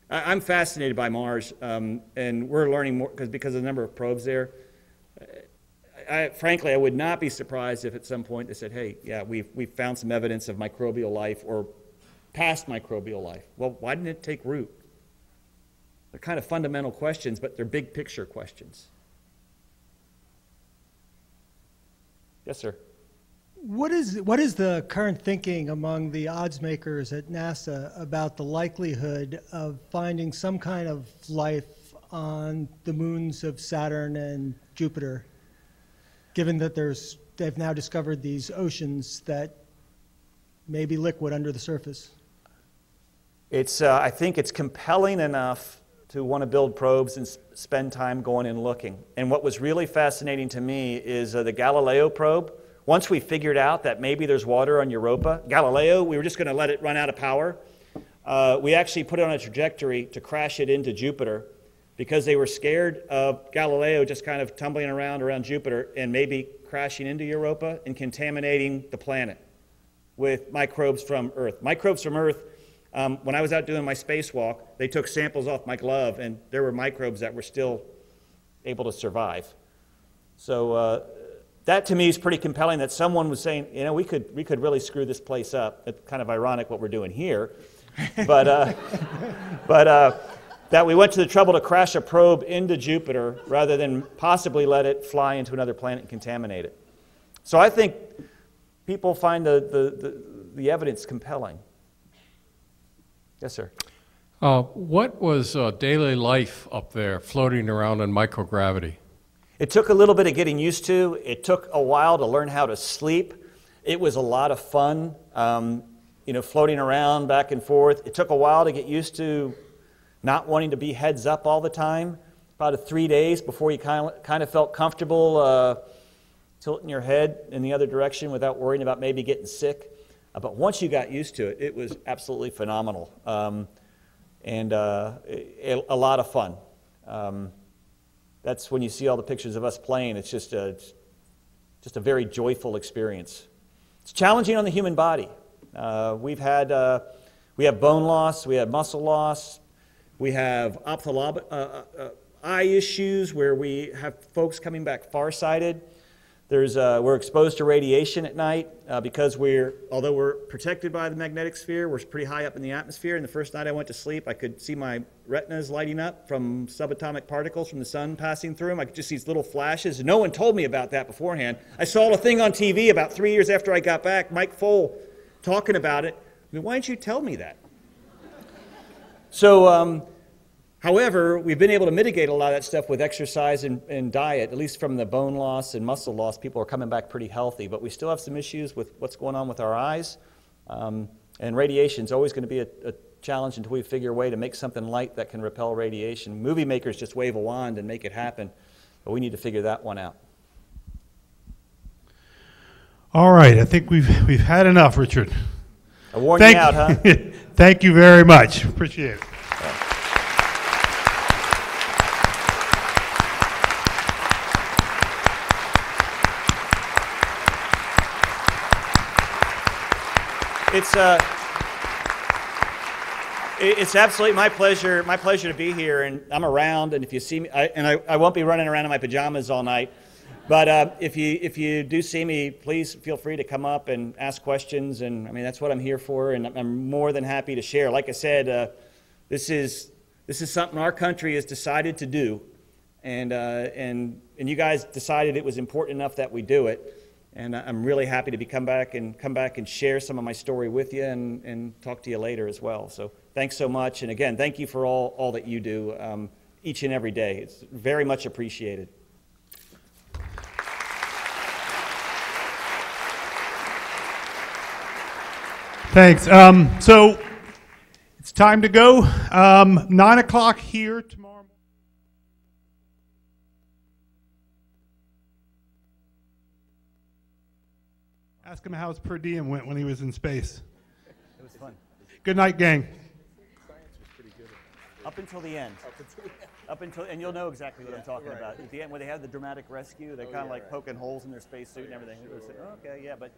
I'm fascinated by Mars, and we're learning more because of the number of probes there. Frankly, I would not be surprised if at some point they said, hey, yeah, we've found some evidence of microbial life or past microbial life. Well, why didn't it take root? They're kind of fundamental questions, but they're big picture questions. Yes, sir. What is the current thinking among the odds makers at NASA about the likelihood of finding some kind of life on the moons of Saturn and Jupiter, given that they've now discovered these oceans that may be liquid under the surface? It's I think it's compelling enough to want to build probes and spend time going and looking. And what was really fascinating to me is the Galileo probe. Once we figured out that maybe there's water on Europa, Galileo, we were just going to let it run out of power. We actually put it on a trajectory to crash it into Jupiter because they were scared of Galileo just kind of tumbling around Jupiter and maybe crashing into Europa and contaminating the planet with microbes from Earth. Microbes from Earth, when I was out doing my spacewalk, they took samples off my glove and there were microbes that were still able to survive. So that to me is pretty compelling, that someone was saying, we could really screw this place up. It's kind of ironic what we're doing here. But, that we went to the trouble to crash a probe into Jupiter rather than possibly let it fly into another planet and contaminate it. So I think people find the evidence compelling. Yes, sir. What was daily life up there floating around in microgravity? It took a little bit of getting used to. It took a while to learn how to sleep. It was a lot of fun, floating around back and forth. It took a while to get used to not wanting to be heads up all the time. About 3 days before you kind of felt comfortable tilting your head in the other direction without worrying about maybe getting sick. But once you got used to it, it was absolutely phenomenal a lot of fun. That's when you see all the pictures of us playing. It's just a very joyful experience. It's challenging on the human body. We have bone loss, we have muscle loss, we have ophthalmic eye issues where we have folks coming back farsighted. We're exposed to radiation at night because although we're protected by the magnetic sphere, we're pretty high up in the atmosphere. And the first night I went to sleep, I could see my retinas lighting up from subatomic particles from the sun passing through them. I could just see these little flashes. No one told me about that beforehand. I saw a thing on TV about 3 years after I got back, Mike Fole talking about it. I mean, why didn't you tell me that? So, however, we've been able to mitigate a lot of that stuff with exercise and diet, at least from the bone loss and muscle loss. People are coming back pretty healthy, but we still have some issues with what's going on with our eyes. And radiation is always going to be a challenge until we figure a way to make something light that can repel radiation. Movie makers just wave a wand and make it happen, but we need to figure that one out. All right, I think we've had enough, Richard. I warned you out, huh? Thank you very much. Appreciate it. It's absolutely my pleasure to be here, and I'm around. And if you see me, I won't be running around in my pajamas all night. But if you do see me, please feel free to come up and ask questions. And I mean, that's what I'm here for, and I'm more than happy to share. Like I said, this is something our country has decided to do, and you guys decided it was important enough that we do it. And I'm really happy to come back and share some of my story with you and talk to you later as well. So thanks so much. And again, thank you for all that you do each and every day. It's very much appreciated. Thanks. So it's time to go. 9 o'clock here tomorrow. Ask him how his per diem went when he was in space. It was fun. Good night, gang. Science was pretty good. Up until the end. And you'll know exactly what I'm talking about. At the end, when they had the dramatic rescue, they're kind of like poking holes in their space suit and everything. Sure. It was, okay, yeah, but